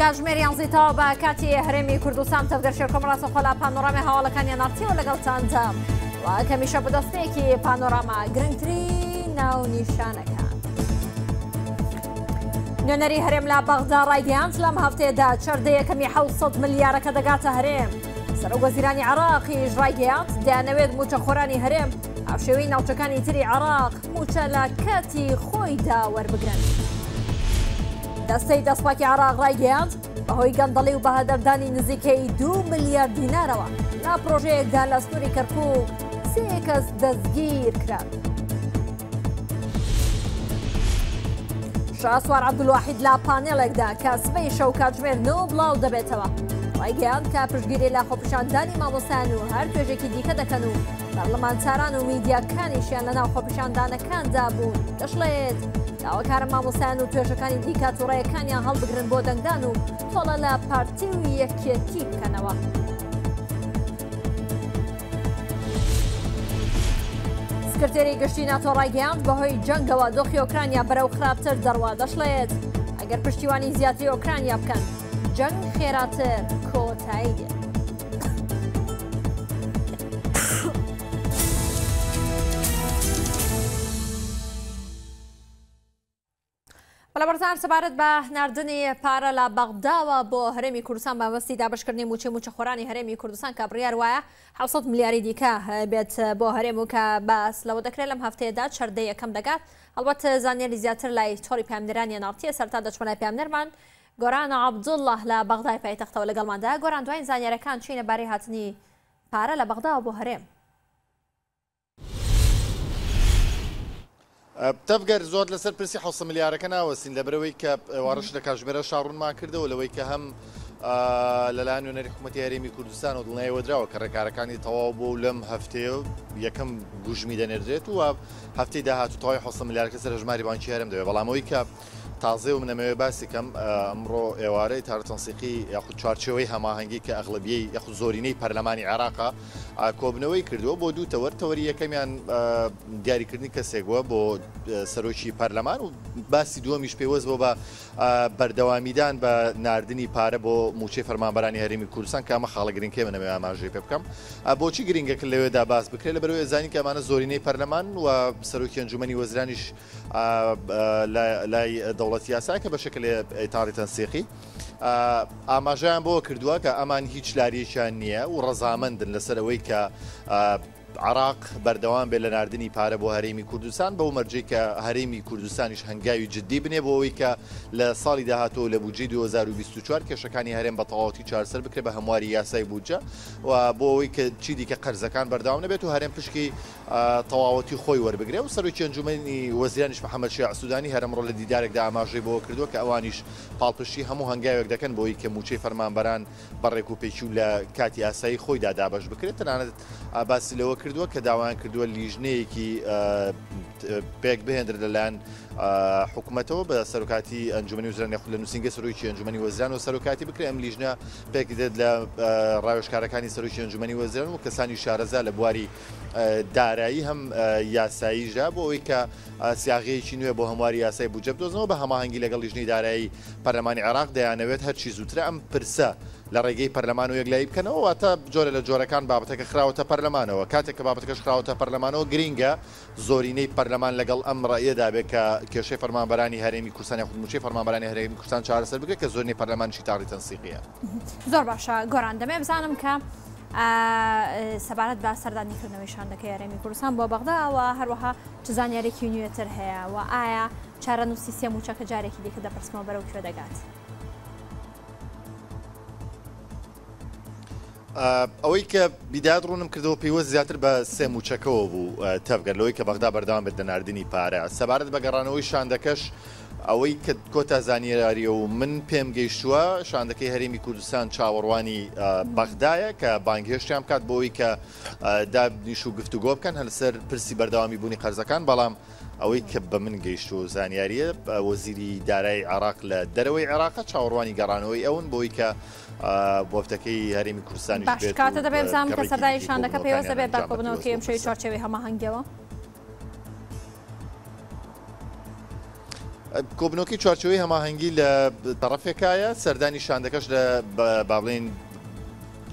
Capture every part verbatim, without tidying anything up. کاژمێری ئەنزیتەوە بە کاتی هەرێمی کوردستان تەفگەرشێکم ڕاستەوخۆلا پانۆرامی هەواڵەکانی نارتیەوە لەگەڵ تانجام و کەمیشە بەدەستێکی پانۆراما گرنگترین ناونیشانەکە. نوێنەری هەرێم لە بەغدا ڕایگەیاند لەم هەفتەیەدا چەردەیەکەمی حەوت سەد ملیارەکە دەگاتە هەرێم. سەرۆکوەزیرانی عێراقیش ڕایگەیاند دەیانەوێت موچەخۆرانی هەرێم هاوشێوەی ناوچەکانی تری عێراق موچە لە کاتی خۆیدا وەربگرن. دەستەی دەستپاکی عێراق ڕایگەیاند بەهۆی گەندەڵی و بەهەدەردانی نزیکەی دو ملیار دینارەوە لە پرۆژەیەکدا لە سنووری کەرکووک سێ کەس دەستگیر کران. شاسوار عەبدولواحید لە پانێڵێکدا کە سبەی شەو کاتژمێر نۆ بڵاو دەبێتەوە ڕایگەیاند کە پشتگیری لە خۆپیشاندانی مامۆستایان و هەر توێژێکی دیکە دەکەن و پەرلەمانتاران و میدیاکانیشیان لەناو خۆپیشاندانەکاندا بوون دەشڵێت داواکارە مامۆستایان و توێژەکانی دیکە تووڕەیەکانیان هەڵبگرن بۆ دەنگدان و تۆڵە لە پارتی و یەکێتی بکەنەوە. سکرتێری گشتی ناتۆ ڕایگەیاند بەهۆی جەنگەوە دۆخی ئۆکرانیا بەرەو خراپتر دەڕوا دەشڵێت ئەگەر پشتیوانی زیاتری ئۆکرانیا بکەن جەنگ خێراتر کۆتایی دێت. بەلەبەرزان سەبارەت بە ناردنی پارە لە بەغداوە بۆ هەرێمی کوردستان بەوەستی دابەشکردنی موچەی موچەخۆرانی هەرێمی کوردستان کە بڕیار وایە حەوت سەد ملیاری دیکە بێت بۆ هەرێم و کە بەس لەوە دەکرێت لەم هەفتەیەدا چەردەی یەکەم دەگات. هەڵبەت زانیاری زیاتر لای تۆڕی پامنێرانی نارتیە سەرتا دەچمەلای پامنێرمان گۆران عەبدوڵڵاه لە بەغدای پایتەختەوە لەگەڵماندا. گۆران دوای زانیارەکان چینە بارەی هاتنی پارە لە بەغداوە بۆ هەرێم. تەفگەر زۆر لەسەر پرسی حەوت سەد ملیارەکە ناوەستین لەبەرەوەی کە وارەش لە کاژمێرە شاڕوونمان کردەوە لەوەی کە هەم لەلایەن نوێنەری حکوومەتی هەرێمی کوردستان و دڵنیاییوەدراوە کە ڕێکارەکانی تەواو بۆ لەم هەفتەیە یەکەم گوژمی دەنێردرێت و هەفتەی داهاتوو تەواوی حەوت سەد ملیارەکە سەر هەژماری بانکی هەرێم دەوێت. بەڵام ئەوەی کە تازێ و منەمەوێ باسی کەم ئەمڕۆ ئێوارەی تارتەنسیقی یاخود چارچێوەی هەماهەنگی کە ئەغلبیەی یاخود زۆرینەی پەرلەمانی عێراقا کۆبنەوەی کردووە بۆ دوو تەوەر تەوەری یەکەمیان دیاریکردنی کەسێکوە بۆ سەرۆکی پەرلەمان و باسی دووەمیش پێوەست بۆ بە بەردەوامیدان بە ناردنی پارە بۆ موچەی فەرمانبەرانی هەرێمی کوردستان کە ئەمە خاڵە گرنگکێ منەمەوێ ئاماژەی پێ بکەم بۆچی گرنگەکە لەوێدا باس بکرێت لەبەرەوەی زانی کە ئەمانە زۆرینەی پەرلەمان و سەرۆکی ئەنجومەنی وەزرانیش لای دەوڵەت سیاسا کە بە شکلی ئێتاری تەنسیقی ئاماژەیان بۆ کردووە کە ئەمان هیچ لاریەکیان نییە و ڕەزامەندن لەسەر ئەوەی کە عراق بەردەوام بێ لە ناردنی پارە بۆ هەرێمی کوردستان بەو مەرجەی کە هەرێمی کوردستانیش هەنگاوی جدی بنێ بۆ ئەوەی کە لە ساڵی داهاتۆ لە بودجێی دوو هەزار و بیست و چوار کێشەکانی هەرێم بە تەواوەتی چارەسەر بکرێت بە هەمواری یاسای بودجە و بۆ ئەوەی کە چی دیکە قەرزەکان بەرداوام نەبێت و هەرێم پشکی تەواوەتی خۆی وەربگرێ و سەرۆکی ئەنجومەنی وەزیرانیش محەممەد شیاع سودانی هەرەمڕۆ لە دیدارێکدا ئاماژەی بۆەوە کردووە کە ئەوانیش پاڵپشتی هەموو هەنگاوێک دەکەن بۆ ئەوەی کە موچەی فەرمانبەران بەڕێک و پێچی و لە کاتی یاسایی خۆیدا دابەش بکرێت. تەنانەت باسی لەوە کردووە کە داوایان کردووە لیژنەیەکی پێک بهێنرێت لەلایەن حکوومەتەوە بە سەرۆکاتی ئەنجومەنی وەزیران یاخود لە نووسینگە سەرۆکی ئەنجومەنی وەزیران و سەرۆکاتی بکرێت. ئەم لیژنە پێک دێت لە ڕاوێژکارەکانی سەرۆکی ئەنجومەنی وەزیران و کەسانی شارەزا لە بواری دارایی هەم یاساییژا بۆ ئەوەی کە سیاغەیەکی نوێ بۆ هەمواری یاسای بودجە بدۆزنەوە بە هەماهەنگی لەگەڵ لیژنەی دارایی پەرلەمانی عێراق دەیانەوێت هەرچی زووتر ئەم پرسە لە ڕێگەی پەرلەمان و یەکلایی بکەنەوە واتە جۆرە لە جۆرەکان بابەتەکە خراوەتە پەرلەمانەوە. کاتێک کە بابەتەکەش خراوەتە پەرلەمانەوە گرینگە زۆرینەی پەرلەمان لەگەڵ ئەم ڕێیەدا بێت کە کێشەی فەرمانبەرانی هەرێمی کوردستان یاخود موچەی فەرمانبەرانی هەرێمی کوردستان چارەسەر بکرێت کە زۆرینەی پەرلەمانیشی تاڕی تەنسیقیە. زۆر باشە گۆران دەمێ بزانم کە سەبارەت بە سەردانیکردنەوەی شاندەکەی هەرێمی کوردستان بۆ بەغداوە هەروەها چ زانیارێکی نوێتر هەیە و ئایا چارەنووسی سێ موچەکە جارێکی دیکە دەپرسمەوە بەرەو کوێ دەگات. ئەوەی کە بیداد ڕوونم کردەوە پێوەست زیاتر بە سێ موچەکەەوە بوو تەفگەر لەوەی کە بەغدا بەردەوام بێت لە ناردنی پارە. سەبارەت بە گەڕانەوەی شاندەکەش ئەوەی کە کۆتا زانیاریە و من پێم گەیشتووە شاندەکەی هەرێمی کوردستان چاوەڕوانی بەغدایە کە بانگهێشتیان بکات بۆ ئەوەی کە دابنیش و گفتوگۆ بکەن هەلسەر پرسی بەردەوامی بوونی قەرزەکان. بەڵام ئەوەی کە بە من گەیشت و زانیاریە وەزیری دارایی عێراق لە دەرەوەی عێراقە چاوەڕوانی گەڕانەوەی ئەون بۆی کە بۆفتەکەی هەرێمی کوردستانی باشێت. کاتە دەبێت بزانم کە سەردای شاندەکە پێوەستە بێت بەکۆبنەوەی ئەمشەوەی چوارچێوەی هەماهەنگیەوە. کۆبنۆکی چوارچەوەی هەماهەنگی لە تەرەفێکایە سەردانی شاندەکەش لە باڵێن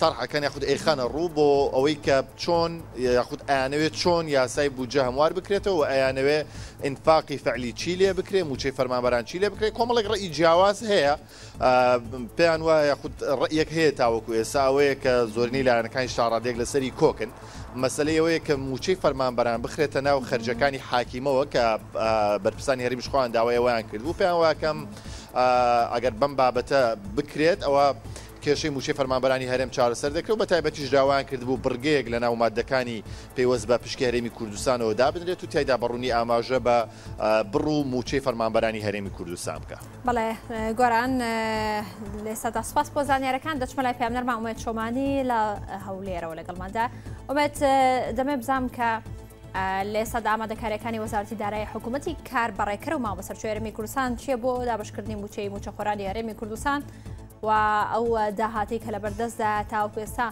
تەڕحەکان یاخود ئەیخانە ڕوو بۆ ئەوەی کە چۆن یاخود ئەیانەوێت چۆن یاسای بودجە هەموار بکرێتەوە و ئەیانەوێت ئینفاقی فعلی چی لێ بکرێ موچەی فەرمانبەران چی لێ بکرێ کۆمەڵێک ڕێی جیاواز هەیە پێیان وایە یاخود ڕێیەک هەیە تاوەکو ئێستا ئەوەیە کە زۆرینەی لایەنەکانی شاڕادێک لەسەری کۆکن مەسلەی ئەوەیە کە موچەی فەرمانبەران بخرێتە ناو خەرجەکانی حاکیمەوە کە بەرپرسانی هەرێمی شخۆیان داوای ئەوەیان کرد و پێیان وایە کەم ئەگەر بەم بابەتە بکرێت ئەوە کێشەی موچەی فەرمانبەرانی هەرێم چارەسەر دەکرێت و بەتایبەتیش داوایان کردبوو بڕگەیەک لە ناو مادەکانی پەیوەست بە پشکی هەرێمی کوردستانەوە دابنرێت و تایدا بەڕوونی ئاماژە بە بڕ و موچەی فەرمانبەرانی هەرێمی کوردستان بکە. بەڵێ گۆران لێستا دەسپاس بۆ زانیارەکان دەچمە لای پێم نەرما ئومێد شۆمانی لە هەولێرەوە لەگەڵماندا. ئومێد دەمێ بزانم کە لێستا ئامادەکاریەکانی وەزارەتی دارایی حکوومەتی کاربڕێکەر و مامۆسەرچۆی هەرێمی کوردستان چییە بۆ دابشکردنی موچەی موچەخۆرانی هەرێمی کوردستان و ئەو داهاتەی کە لە بەردەستدا تاوەکو ئێستا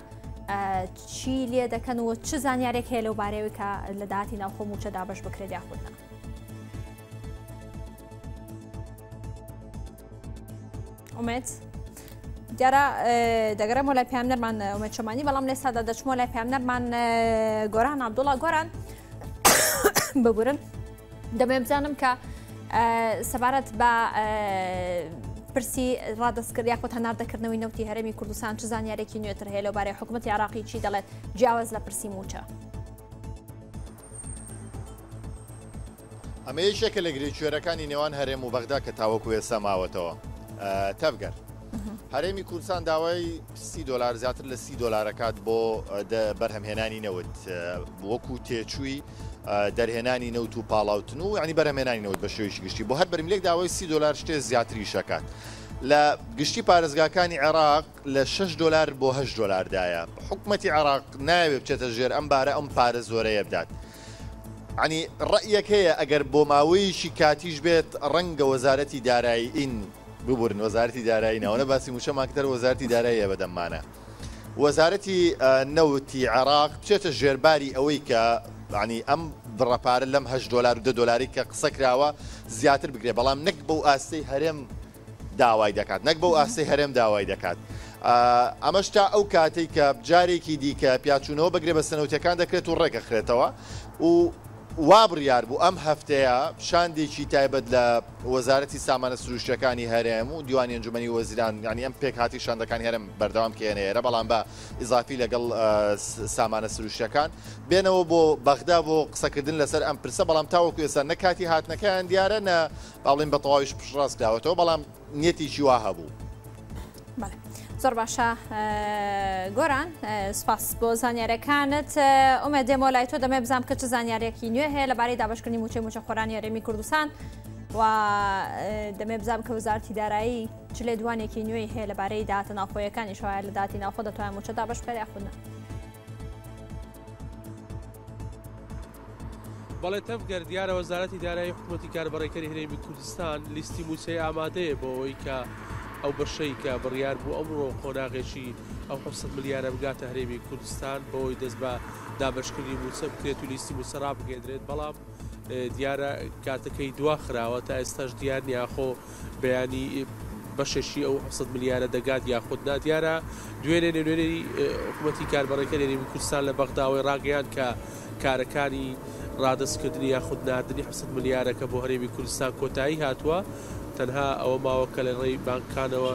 چی لێ دەکەن و چ زانیارێک هەیە لەو بارەیەوەی کە لە داهاتی ناوخۆ موچە دابش بکرێت یاخود نا. ئومێد دیارە دەگەڕێمەوە لای پێم نەرمان ئومێد شۆمانی بەڵام لێستادا دەچمەوە لای پێم نەرمان گۆران عەبدوڵڵا. گۆران بگورن دەمێ بزانم کە سەبارەت بە پرسی ڕادەستکرد یاخۆت هەناردەکردنەوەی نەوتی هەرێمی کوردستان چ زانیارێکی نوێتر هەیە لەوبارەی حکوومەتی عێراقی چی دەڵێت جیاواز لە پرسی موچە. ئەمە یەکێکە لە گرێچێرەکانی نێوان هەرێم و بەغدا کە تاوەکو ئێستا ماوەتەوە تەفگەر هەرێمی کوردستان داوای سی دلار زیاتر لە سی دلارەکات بۆ بەرهەمهێنانی نەوت وەکو تێچووی دەرهێنانی نەوت و پاڵاوتن و ینی بەرهمێنانی نەوت بە شێوەیەکی گشتی بۆ هەر بەرمیلێک داوای سی دلار شتێ زیاتری شەکات لە گشتی پارێزگاکانی عێراق لە شش دلار بۆ هەشت دلاردایە حکوومەتی عێراق ناوێت بچێتە ژێر ئەم بارە ئەم پارە زۆرەیە بدات. ینی ڕەیەک هەیە ئەگەر بۆ ماوەیشی کاتیش بێت ڕەنگە وەزارەتی دارایی ئین ببورن وەزارەتی داراییەوەە باسی موشەماکتەر وەزارەتی داراییە بەدەممانە. وەزارەتی نەوتی عێراق بچێتە ژێرباری ئەوەی کە ینی ئەم بڕەپارە لەم هەشت دلار و دە دلاری کە قسە کراوە زیاتر بگرێ بەڵام نەک بەو ئاستەی هەرێم داوای دەکات نەک بەو ئاستەی هەرێم داوای دەکات. ئەمەش تا ئەو کاتێک کە جارێکی دیکە پیاچوونەوە بگرێ بە سنەوتەکان دەکرێت و ڕێکەخرێتەوە و وابڕیار بوو ئەم هەفتەیە شاندێکی تایبەت لە وەزارەتی سامانە سروشتەکانی هەرێم و دیوانی ئەنجومەنی وەزیران ینی ئەم پێک هاتی شاندەکانی هەرێم بەردەوام کێنێرە بەڵام بە ئیزافی لەگەڵ سامانە سروشتەکان بێنەوە بۆ بەغدا بۆ قسەکردن لەسەر ئەم پرسە بەڵام تاوەکو ئێستا نەکاتی هاتنەکەیان دیارە نە باڵێن بە تەواویش پشڕاستکراوەتەوە بەڵام نیەتیی وا هەبوو. زۆر باشە گۆران سپاس بۆ زانیارەکانت. ئومێد دێمەوە لای تۆ دەمێ بزانم کە چ زانیارێکی نوێ هەیە لەبارەی دابەشکردنی موچەی موچەخۆرانی هەرێمی کوردستان و دەمێ بزانم کە وەزارەتی دارایی چ لێ دوانێکی نوێی هەیە لەبارەی داهاتە ناوخۆیەکانی شوایە لە داهاتی ناوخۆ دەتوانێت موچە دابەش بکرێت یاخود نا. بەڵێ تەفگەر دیارە وەزارەتی دارایی حکوومەتی کاربڕێکەری هەرێمی کوردستان لیستی موچەی ئامادەیە بۆ ئەوەی کە ئەو بەشەی کە بڕیار بوو ئەمڕۆ خۆناغێکی ئەو حوسەد ملیارە بگاتە هەرێمی کوردستان بۆی دەست بە دابشکردنی موچە بکرێت و لیستی موچەرا بگەێنرێت بەڵام دیارە کاتەکەی دواخراوە تا ئێستاش دیار نیاخۆ بەیانی بەشەشی ئەو حوسەد ملیارە دەگات یاخود نادیارە دوێنێ نوێنەری حکوومەتی کاربڕێکەری هەرێمی کوردستان لە بەغداوای ڕاگەیان کە کارەکانی ڕادستکردنی یاخود ناردنی حوسەد ملیارەکە بۆ هەرێمی کوردستان کۆتایی هاتووە. تەنها ئەوە ماوەکە لە ڕێی بانکانەوە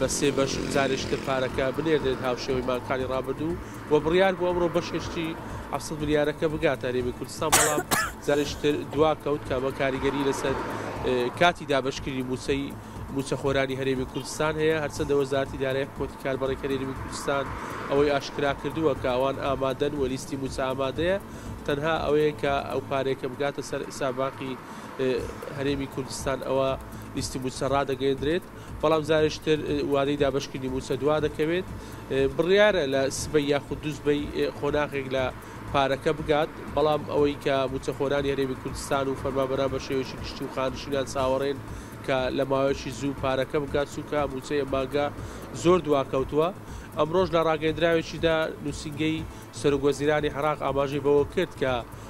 بە سێ بەش زارشتر پارەکە بنێردێت هاوشێوەی بانکانی ڕابردوو و بڕیار بۆ ئەمڕۆ بەشێشتی حوسەد ملیارەکە بگاتە هەرێمی کوردستان بەڵام زارشتر دوا کەوت کامە کاریگەری لەسەر کاتی دابەشکردنی موچەی موچەخۆرانی هەرێمی کوردستان هەیە هەرچەندە وەزارەتی دارایی حکوومەتی کاربڕێکەری هەرێمی کوردستان ئەوەی ئاشکرا کردووە کە ئەوان ئامادەن و لیستی موچە ئامادەیە تەنها ئەوەیە کە ئەو پارێکە بگاتە سەر حیساباقی هەرێمی کوردستان ئەوە لیستی موچە ڕادەگەێنرێت بەڵام زارشتر وادەی دابشکردنی موچە دوا دەکەوێت بڕیارە لە سبەی یاخود دووسبەی خۆناغێک لە پارەکە بگات، بەڵام ئەوەی کە بوتەخۆرانی هەرێمی کوردستان و فەرمانبەرە بە شێوەیەکی گشتی و خانشینیان چاوەڕێن کە لە ماوەیەکی زوو پارەکە بگات، چونکە بوتەی ئەمباگا زۆر دواکەوتووە. ئەمڕۆژ لە ڕاگەیەندراوێکیدا نووسینگەی سەرۆگوەزیرانی عێراق ئاماژەی بەوە کرد کە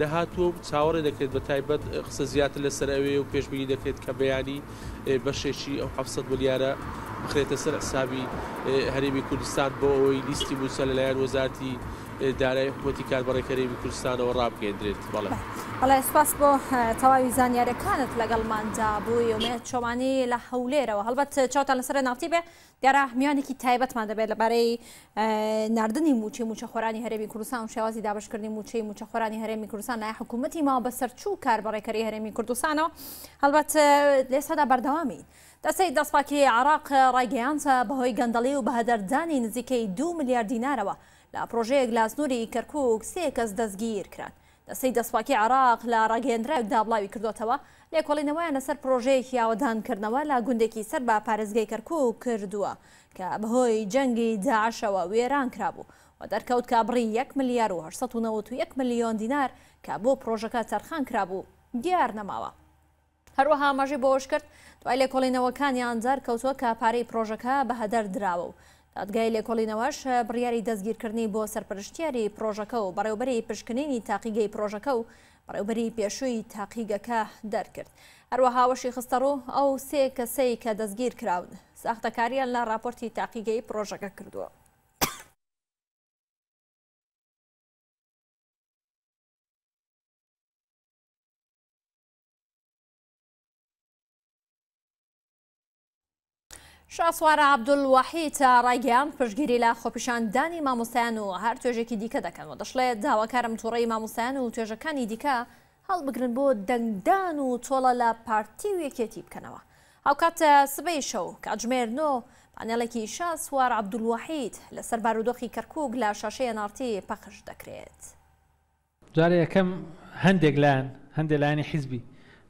نەهاتووە و چاوەڕێ دەکرێت بە تایبەت قسە زیاتر لەسەر ئەوێ و پێشبینی دەکرێت کە بەیانی بەشێکی ئەو حەفسەد ملیارە بخرێتە سەر حسابی هەرێمی کوردستان بۆ ئەوەی لیستی بوتە لەلایەن وەزارەتی دارایی حکومەتی کاربڕێکەرێمی کوردستانەوە ڕابگەیەندرێت. بەڵێ بەڵێ سپاس بۆ تەواوی زانیاریەکانت لەگەڵماندا بووی. ئومێد چۆمانی لە هەولێرەوە. هەڵبەت چاوتان لەسەر ناوتی بێ دیارە میوانێکی تایبەتمان دەبێت لەبارەی نردنی موچەی موچەخۆرانی هەرێمی کوردستان و شێوازی دابەشکردنی موچەی موچەخۆرانی هەرێمی کوردستان لای حکوومەتی ماوە بەسەرچوو کاربڕێکەری هەرێمی کوردستانەوە. هەڵبەت لێسەدا بەردەوامین. دەسەی دەستپاکی عێراق ڕایگەیاندە بەهۆی گەندەڵی و بەهەدەردانی نزیکەی دوو ملیار دینارەوە لە پرۆژەیەک لە ئەزنووری کەرکووک سێ کەس دەستگیر کران. دەسەی دەستپاکی عێراق لە ڕاگەیەندراوێکدا بڵاوی کردوتەوە لێکۆڵینەوەیان لەسەر پرۆژەیەکی ئاوادانکردنەوە لە گوندێکی سەر بە پارێزگای کەرکووک کردووە کە بەهۆی جەنگی داعشەوە وێران کرابوو و دەرکەوت کابڕی یەک ملیار و هەشت سەد و نەوەنت و یەک ملیۆن دینار کە بۆ پرۆژەکە تەرخان کرابوو دیار نەماوە. هەروەها ماژی بۆش کرد دوای لێکۆڵینەوەکانیان دەرکەوتووە کە پارەی پرۆژەکە بەهەدەر دراوە و دادگای لێکۆڵینەوەش بڕیاری دەستگیرکردنی بۆ سەرپەرشتیاری پرۆژەکە و بەڕێوەبەری پشکنینی تاقیگەی پرۆژەکە و بەڕێوەبەری پێشووی تاقیگەکە دەرکرد. هەروەها وەشی خستەڕوو ئەو سێ کەسەی کە دەستگیر کراون ساختەکاریان لە راپۆرتی تاقیگەی پرۆژەکە کردووە. شاسوارە عەبدولوەحید ڕایگەیاند پشتگیری لە خۆپیشاندانی مامۆستایان و هەر توێژێکی دیکە دەکەن و دەشڵێت داواکارم تووڕەی مامۆستایان و توێژەکانی دیکە هەڵبگرن بۆ دەنگدان و تۆڵە لە پارتی و یەکێتی بکەنەوە. هاوکات سبەی شەو کاتژمێر نۆ پانێڵێکی شاسوارە عەبدولوەحید لەسەر بارودۆخی کەرکووک لە شاشەیە نارتی پەخش دەکرێت. جارە یەکەم هەندێک لایەن هەندێک لایەنی حیزبی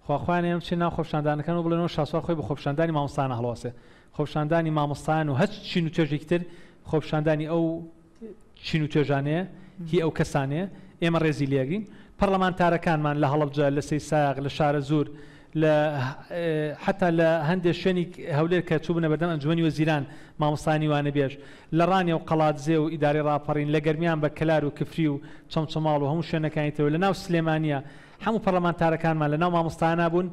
خواخوایان ئێمە بچین ناو خۆپیشاندانەکان و بڵێنەوە شاسوار خۆی بە خۆپیشاندانی مامۆستایانە هەڵوەسێ. خۆپیشاندانی مامۆستایان و هەچ چین و توێژێکی تر خۆپیشاندانی ئەو چین و توێژانەیە هی ئەو کەسانەیە ئێمە ڕێزی لێگرین. پەرلەمانتارەکانمان لە هەڵەبجە، لە سەیساق، لە شارە زور، حتا لە هەندێک شوێنی هەولێر کە چوو بنە بەردەم ئەنجومەنی وەزیران مامۆستایانی وانەبێژ لە ڕانیە و قەڵاتزێ و ئیداری ڕاپەڕین، لە گەرمیان بە کەلار و کفری و چەمچەماڵ و هەموو شوێنەکانیتەوە لە ناو سلێمانیە هەموو پەرلەمانتارەکانمان لە ناو مامۆستایانە بوون.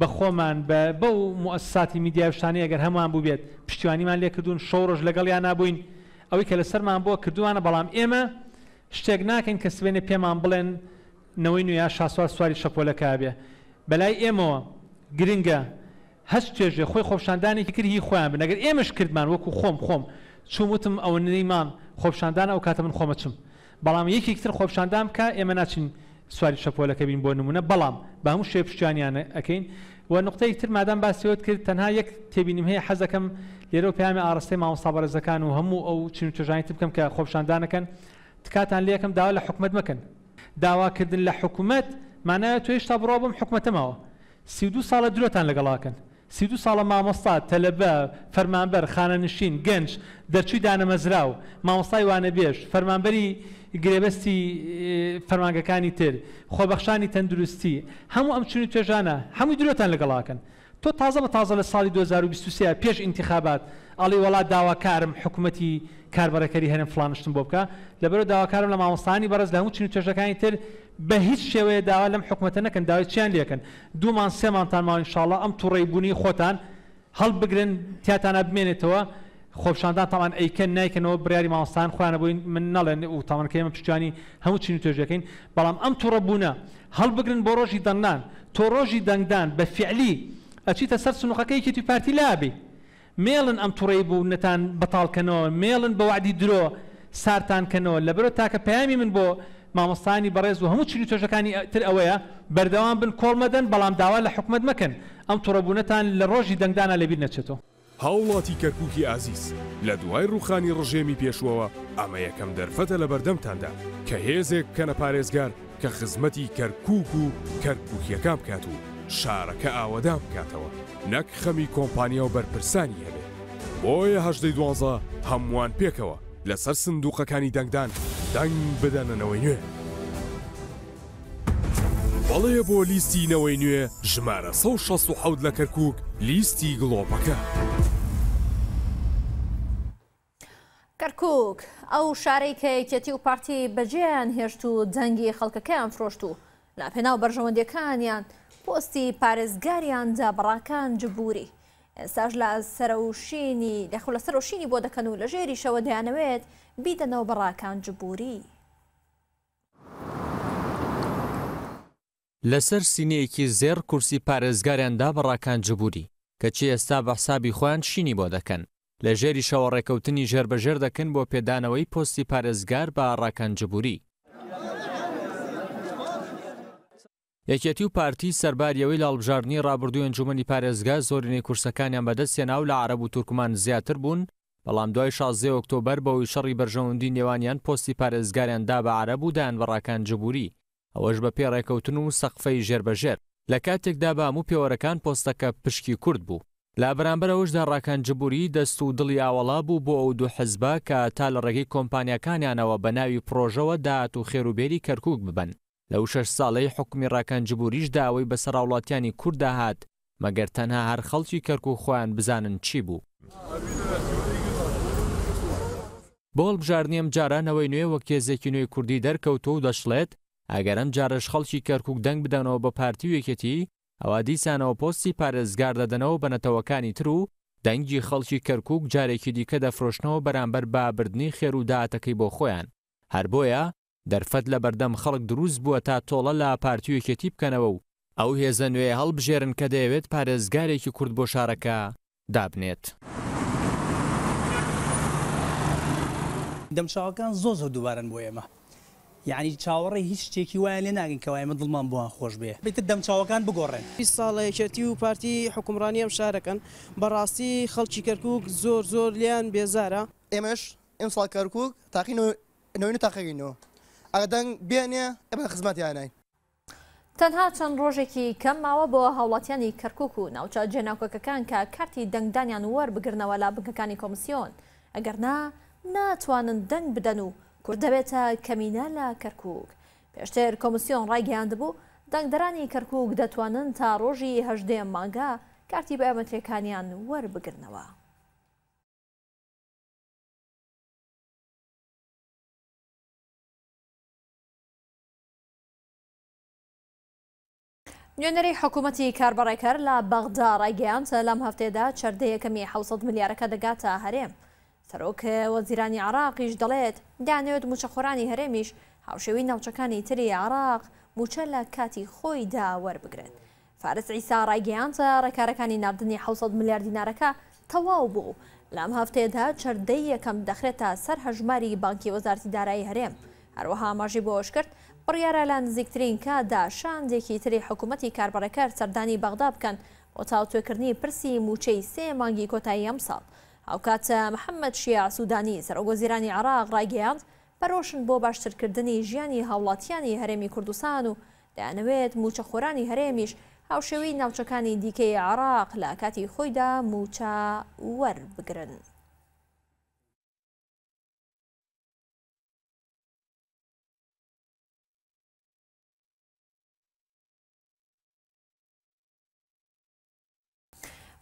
بە خۆمان بەو موسساتی میدیاویشتانەی ئەگەر هەمووان بوو بێت پشتیوانیمان لێکردوون، شۆڕۆژ لەگەڵیان نبووین، ئەوەی کە لەسەرمان بۆ کردووانە. بەڵام ئێمە شتێک ناکەین کە سوێنێ پێمان بڵێن نەوەی نویا شاسوار سواری شەپۆلەکە بێ. بەلای ئێمەوە گرنگە هەست توێژێ خۆی خۆپیشاندانێکی کردی خۆیان بن. ئەگەر ئێمەش کردمان وەکو خۆم خۆم چوم وتم ئەو نەیمان خۆپیشاندان ئەو کاتە من خۆمە چم، بەڵام یەکێکتر خۆپیشاندان بکە ئێمە ناچین سواری شەپۆلەکە بین بۆ نمونە، بەڵام بە هەموو شێ پشتیوانیانە ئەەکەین. و نقطەی تر مادام باسیەوەت کرد تەنها یەک تێبینیم هەیە حەزەکەم لێرەوە پەیامی ئاڕاستەی مامۆستا بەرزەکان و هەموو ئەو چین و توێژانەی تر بکەم کە خۆپیشاندانەکەن تکاتان لێ یەکەم داوا لە حکومەت مەکەن. داواکردن لە حکومەت مانایە تۆ هێشتا بڕۆ بم حکومەتەماوە. سی و دوو ساڵە درۆتان لەگەڵاکەن. سی و دوو ساڵە مامۆستا، تەلەبە، فەرمانبەر، خانەنشین، گەنج، دەرچووی دانەمەزراو، مامۆستای وانەبێژ، فەرمانبەری گرێبەستی فەرمانگەکانی تر، خۆبەخشانی تەندروستی، هەموو ئەم چین و توێژانە هەمووی درۆتان لەگەڵاکەن. تۆ تازە بە تازە لە ساڵی دوو هەزار و بیست و سێ پێش انتخابات ئەڵێ وەڵا داواکارم حکومەتی کاربڕێکەری هەرێم فلانشتم بۆ بکە، لەبەرەوە داواکارم لە مامۆستایانی بەرز لە هەموو چین و توێژەکانی تر بە هیچ شێوەیە داوا لەم حکومەتە نەکەن. داوای چیان لێکەن؟ دوومان سێمانتان ماوە ئینشاڵڵا ئەم تووڕەیبوونی خۆتان هەڵبگرن تیاتانە بمێنێتەوە خۆشاندان تامان ئەیکەن نایکەنەوە بریاری مامۆستایان خۆیانە بووین من نەڵێن و تامان کەمە پشتیوانی هەموو چین و توێژەکەین بەڵام ئەم تووڕەبوونە هەڵبگرن بۆ ڕۆژی دەنگدان تۆ ڕۆژی دەنگدان بە فیعلی ئەچیتە سەر سنوقەکەی کێتی پارتی لابی مێڵن ئەم تووڕەی بوونەتان بەتاڵکەنەوە مێڵن بە وعدی درۆ سارتانکەنەوە لەبەرەوە تاکە پەیامی من بۆ مامۆستایانی بەڕێز و هەموو چین و توێژەکانی تر ئەوەیە بەردەوام بن کۆڵ مەدەن بەڵام داوا لە حکومەت مەکەن ئەم تووڕەبوونەتان لە ڕۆژی دەنگدانە لەبیر نەچێتەوە هاوڵاتی کەرکووکی ئازیز لە دوای ڕوخانی ڕژێمی پێشوەوە ئەمە یەکەم دەرفەتە لە بەردەمتاندا کە هێزێک کەنە پارێزگار کە خزمەتی کەرکووک و کەرکووکیەکان بکات و شارەکە ئاوەدا بکاتەوە نەک خەمی کۆمپانیا و بەرپرسانی هەبێ بۆیە هەشدەی دوازدە هەمووان پێکەوە لەسەر سندووقەکانی دەنگدان دەنگ بدەنەوەی نوێ بەڵێ بۆ لیستی نەوەی نوێ ژمارە سەد و شەست و حەوت لە کەرکووک لیستی گڵۆپەکە کەرکووک ئەو شارەی کە یەکێتی و پارتی بەجێیان هێشت و دەنگی خەڵکەکەیان فرۆشت و ناپێناو بەرژەوەندیەکانیان پۆستی پارێزگاریان جابڕاکان جبووری ئێستاش لە سەرۆشینی لەخو لە سەرۆشینی بۆ دەکەن و لە ژێریشەوە دەیانەوێت بیدەنەوە بەڕاکان جبووری لەسەر سینەیەکی زێڕ کورسی پارێزگاریاندا بەڕاکان جبووری کەچی ئێستا بە حسابی خۆیان شینی بۆ دەکەن لە ژێری شەوە ڕێکەوتنی ژێربەژێر دەکەن بۆ پێدانەوەی پۆستی پارێزگار بە ئاڕاکان جبووری. یەکێتی و پارتی سەرباریەوەی لە هەڵبژاردنی ڕابردوو ئەنجومەنی پارێزگار زۆرینەی کورسەکانیان بەدەستهێنا و لە عەرەب و تورکمان زیاتر بوون، بەڵام دوای شازدە ئۆکتۆبەر بەوەی شەڕی بەرژەوەندی نێوانیان پۆستی پارێزگاریاندا بە عەرەب و دایان بە ئاڕاکان جبووری، ئەوەش بە پێ ڕێکەوتن و سەقفەی ژێربەژێر لە کاتێکدا بە هەموو پێوەرەکان پۆستەکە پشکی کورد بوو. لا بەرامبەر ئەوشدا ڕاکان جبووری دەست و دڵی ئاوەڵا بوو بۆ ئەو دوو حزبە کە تا لە ڕێگەی کۆمپانیاکانیانەوە بە ناوی پرۆژەوە داهات و خێروبێری کەرکووک ببن لەو شەش ساڵەی حکومی ڕاکان جبووریشدا ئەوەی بە سەراوڵاتیانی کووردا هات مەگەر تەنها هەر خەڵکی کەرکووک خۆیان بزانن چی بوو بۆ هەڵبژاردنی ئەم جارانەوەی نوێ وەک هێزێکی نوێی کوردی دەرکەوتووە و دەشڵێت ئەگەر ئەم جارەش خەڵکی کەرکووک دەنگ بدەنەوە بە پارتی و یەکێتی ئەوا دیسانەوە پۆستی پارێزگار دەدەنەوە بە نەتەوەکانی تر و دەنگی خەڵکی کەرکووک جارێکی دیکە دەفرۆشنەوە بەرامبەر بابردنی خێر و داهاتەکەی بۆ خۆیان هەر بۆیە دەرفەت لە بەردەم خەڵک دروست بووە تا تۆڵە لە پارتی یەکێتی بکەنەوە و ئەو هێزە نوێ هەڵبژێرن کە دەیەوێت پارێزگارێکی کورد بۆ شارەکە دابنێت دەمشاوەکان زۆ زۆر دووبارن بۆ ئێمە یعنی چاوەڕی هیچ شتێکی وایە لێ ناگەن کەوای ئێمە دڵمان بۆیان خۆش بێ بێتە دەم چاوەکان بگۆڕێن بیست ساڵە یەکێتی و پارتی حکومڕانی ئەم شارەکەن بەڕاستی خەڵکی کەرکووک زۆر زۆر لیان بێزارە ئێمەش ئەم ساڵ کەرکووک تاقی نەوێنە تاقەگەینەوە ئەگە دەنگ بێنێ ئێمە خزمەتیان هەین تەنها چەند ڕۆژێکی کەم ماوە بۆ هاوڵاتیانی کەرکووک و ناوچە جێناوکەکەکان کە کارتی دەنگدانیان وەربگرنەوە لە بنکەکانی کۆمسیۆن ئەگەرنا ناتوانن دەنگ بدەن و کورد دەبێتە کەمینە لە کەرکووک پێشتر کۆمسیۆن ڕایگەیاندبوو دەنگدەرانی کەرکووک دەتوانن تا ڕۆژی هەژدەیەم مانگا کارتی بەئەمەترەکانیان وەربگرنەوە نوێنەری حکوومەتی کاربڕێکەر لە بەغدا ڕایگەیاند لەم هەفتێدا چەردەیەکەمی حەوت ملیارەکە دەگاتە هەرێم سەرۆک وەزیرانی عراقیش دەڵێت دانەوێت موچەخۆرانی هەرێمیش هاوشێوی ناوچەکانی تری عراق موچە لە کاتی خۆیدا وەربگرن. فارس عیسا ڕایگەیاندە ڕێکارەکانی ناردنی حەوت ملیار دینارەکە تەواو بوو. لەم هەفتێدا چەردەی یەکەم دەخرێتە سەر هەژماری بانکی وەزارەتی دارایی هەرێم. هەروەها ماژی بۆش کرد بڕیارە لە نزیکترین کاتدا شاندێکی تری حکوومەتی کاربڕێکەر سەردانی بەغدا بکەن بۆ تاوتوێکردنی پرسی موچەی سێ مانگی کۆتایی ئەم ساڵ. ئەوکات محەممەد شیع سوودانی سەرۆک وەزیرانی عراق ڕایگەیاند بەڕۆشن بۆ باشترکردنی ژیانی هاوڵاتیانی هەرێمی کوردستان و دەیانەوێت موچەخۆرانی هەرێمیش هاوشێوەی ناوچەکانی دیکەی عراق لە کاتی خۆیدا موچە وەربگرن.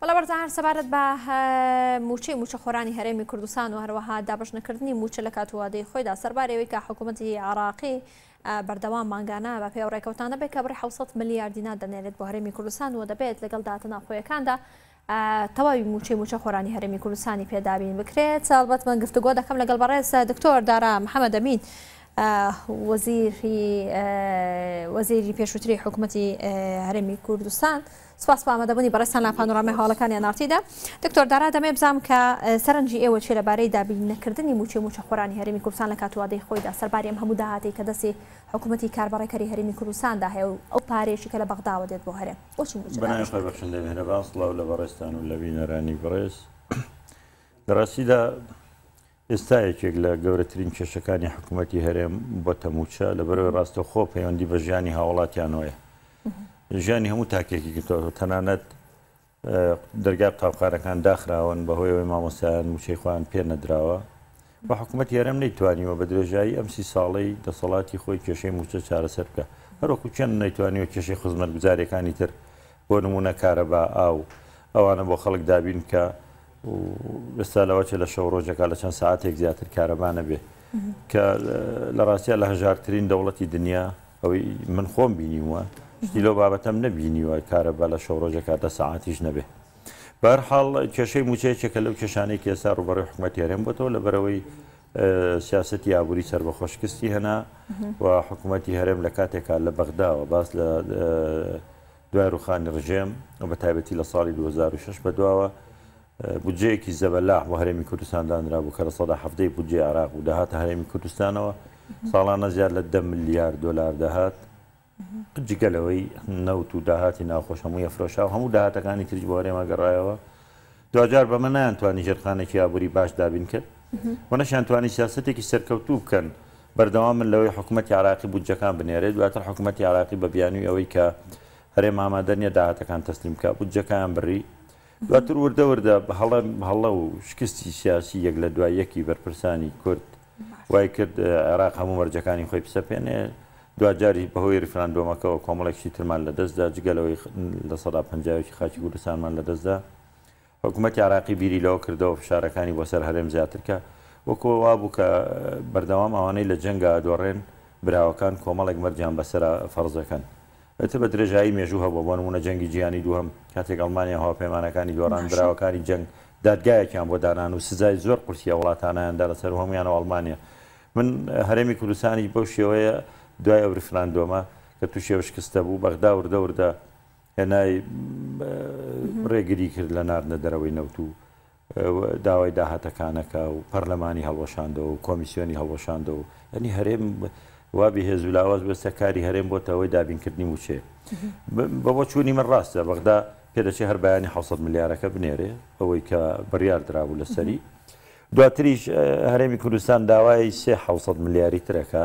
بەڵابەردار سەبارەت بە موچەی موچەخۆرانی هەرێمی کوردستان و هەروەها دابەشنەکردنی موچە لە کاتوادەی خۆیدا سەربارەوەی کە حکوومەتی عراقی بەردەوام مانگانە بە پێی ڕێکەوتانە بێت کە بڕی حەوت ملیار دینار دەنێرێت بۆ هەرێمی کوردستان و دەبێت لەگەڵ داتە ناخۆیەکاندا تەواوی موچەی موچە خۆرانی هەرێمی کوردستانی پێدابین بکرێت. سەڵبەت من گفتوگۆ دەکەم لەگەڵ بەڕێز دکتۆر دارا محەممەد ئەمین وەزیری وەزیری پێشووتری حکوومەتی هەرێمی کوردستان. سپاس بە ئامادەبوونی بەڕێزتان لە پانۆرامای هەواڵەکانی ئەنارتیدا. دکتۆر دارا دەمێ بزانم کە سەرنجی ئێوە چیە لەبارەی دابینەکردنی موچەی موچە خۆرانی هەرێمی کوردستان لە کاتوادەی خۆیدا سەربارەی ئەم هەموو داهاتەی کە دەستی حکوومەتی کاربڕێکەری هەرێمی کوردستاندا هەیە و ئەو پارێشی کە لە بەغداوە دێت بۆ هەرێم. بۆچی موچە بەنای خۆی بەخشندە مێهرەبان، سڵاو لە بەڕێزتان و لە بینەرانی بەڕێز. دەڕاستیدا ئێستا یەکێک لە گەورەترین کێشەکانی حکوومەتی هەرێم بۆتە موچە لەبەرەوەی ڕاستەوخۆ پەیوەندی بە ژیانی هاوڵاتیانەوەیە. ژیانی هەموو تاکێکی تەنانەت دەرگا قاوقارەکان داخراون بەهۆی مامۆستایان موچەی خۆیان پێ نەدراوە بە حکوومەتی هەرێم نەیتوانیوە بە درێژایی ئەم سی ساڵەی دەسەڵاتی خۆی کێشەی موچە چارەسەر بکە. هەروەکو چەند نەیتوانیوە کێشەی خزمەتگوزاریەکانی تر بۆ نمونە کارەبا ئاو ئەوانە بۆ خەڵک دابین کە ئێستا لەوەچە لە شەو ڕۆژەکە لە چەند ساعتێک زیاتر کارەبانە بێ کە لە ڕاستیە لە هەژارترین دەوڵەتی دنیا ئەوەی من خۆم بینیوە شتیلۆ بابەتم نەبینیوە کارەبا لە شەو ڕۆژەکە دە ساعتیش نەبێ. بەهەرحاڵ کێشەی موچەیەکە لەو کێشانەی کە ئێستا ڕوبەڕوی حکوومەتی هەرێم بۆتەوە لەبەرەوەی سیاسەتی ئابووری سەربەخۆشکستی هەنا و حکوومەتی هەرێم لە کاتێکا لە بەغداوە باس لە دوای ڕوخانی ڕژێم و بە تایبەتی لە ساڵی دوو هەزار و شەش بەدواوە بودجەیەکی زەبەلاح بۆ هەرێمی کوردستاندانرا بوو کە لە سەدا هەفتەی بودجێ عراق و داهاتە هەرێمی کوردستانەوە ساڵانە زیاد لە دە ملیارد دۆلار داهات جگەلەوەی نەوت و داهاتی ناوخۆش هەموو یەفرۆشا و هەموو داهاتەکانی ترج بۆ هەرێمە گەڕایەوە. دوجار بەمە نەیانتوانی ژێرخانێکی ئابووری باش دابین کرد و نەشیانتوانی سیاسەتێکی سەرکەوتوو بکەن بەردەوام من لەوەی حکوومەتی عراقی بودجەکان بنێرێت. دواتر حکوومەتی عراقی بە بیانووی ئەوەی کە هەرێم ئامادە نیە داهاتەکان تەسلیم بکە بودجەکان بڕی. دواتر وردەوردە هەڵە و شکستی سیاسی یەک لە دوای یەکی بەرپرسانی کورد وای کرد عراق هەموو وەرجەکانی خۆی بسەپێنێ. دوجاری بەهۆی ریفراندۆمەکەەوە کۆمەڵێکی ترمان لەدەستدا جگەلەوەی لە سەدا پەنجاوێکی خاچی کوردستانمان لەدەستدا حکوومەتی عراقی بیری لەوە کردەوە فشارەکانی بۆ سەر هەرێم زیاترکە وەکو وابوو کە بەردەوام ئەوانەی لە جەنگە ئادۆڕێن براوەکان کۆمەڵێک مەرجیان بەسرە فەرزەکەن. ئەتە بە درێژایی مێژوو هەبوو بۆ نمونە جەنگی جیهانی دووەم کاتێک ئەڵمانیا هاوپەیمانەکانی دۆڕان براوەکانی جەنگ دادگایەکیان بۆ دانان و سزای زۆر قورسیە وڵاتانەیاندا لەسەر هەمویانەوە ئەڵمانیا. من هەرێمی کوردستانی بەو شێوەیە دوای ئەو ریفراندۆمە کە تووشێوە شکستە بوو بەغدا وردەوردە هێنای ڕێگری کرد لە ناردنە دەرەوەی نەوت و داوای داهاتەکانەکە و پەرلەمانی هەڵوەشاندەوە و کۆمیسیۆنی هەڵوەشاندەوە. ئەنی هەرێم وابی هێز و لاواز بەستە کاری هەرێم بۆتەوەی دابینکردنی موچێ بە بۆ چوونی من ڕاستە بەغدا پێدەچێ هەر بەیانی حوسەد ملیارەکە بنێرێ ئەوەی کە بڕیار درابوو لەسەری. دواتریش هەرێمی کوردستان داوای سێ حوسەد ملیاری ترەکە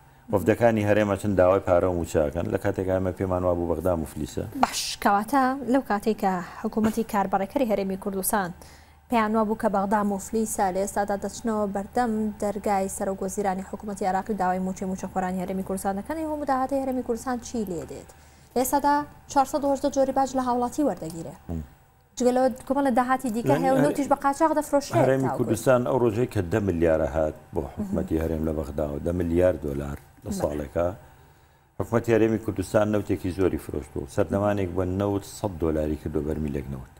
وفدەکانی هەرێمە چەند داوای پارە و موچەکەن لە کاتێکمە پێمان وا بوو بەغدا مفلیسە. باش کەواتە لەو کاتێککە حکوومەتی کاربڕێکەری هەرێمی کوردستان پێیان وا بوو کە بەغدا مفلیسە لە ئێستادا دەچنەوە بەردەم دەرگای سەرۆگۆزیرانی حکوومەتی عراقی داوای موچەی موچە خۆرانی هەرێمی کوردستان دەکەن هەموو داهاتەی هەرێمی کوردستان چی لێ دێت؟ لە ئێستادا چوار سەد و هەژدە جۆری باج لە هاوڵاتی وەردەگیرێ. جگەلەوە کۆمەڵە داهاتی دیکە هەیە و نەوتیش بە قاچاق دەفرۆشێت. هەرێمی کوردستان ئەو ڕۆژەی کە دە ملیارە هات بۆ حکوومەتی هەرێم لە بەغداوە دە ملیار دۆلار لە ساڵێکە حکوومەتی هەرێمی کوردستان نەوتێکی زۆری فرۆشتووە سەردەمانێک بە نەوت سەد دۆلاری کردو بەرمیلێک نەوت.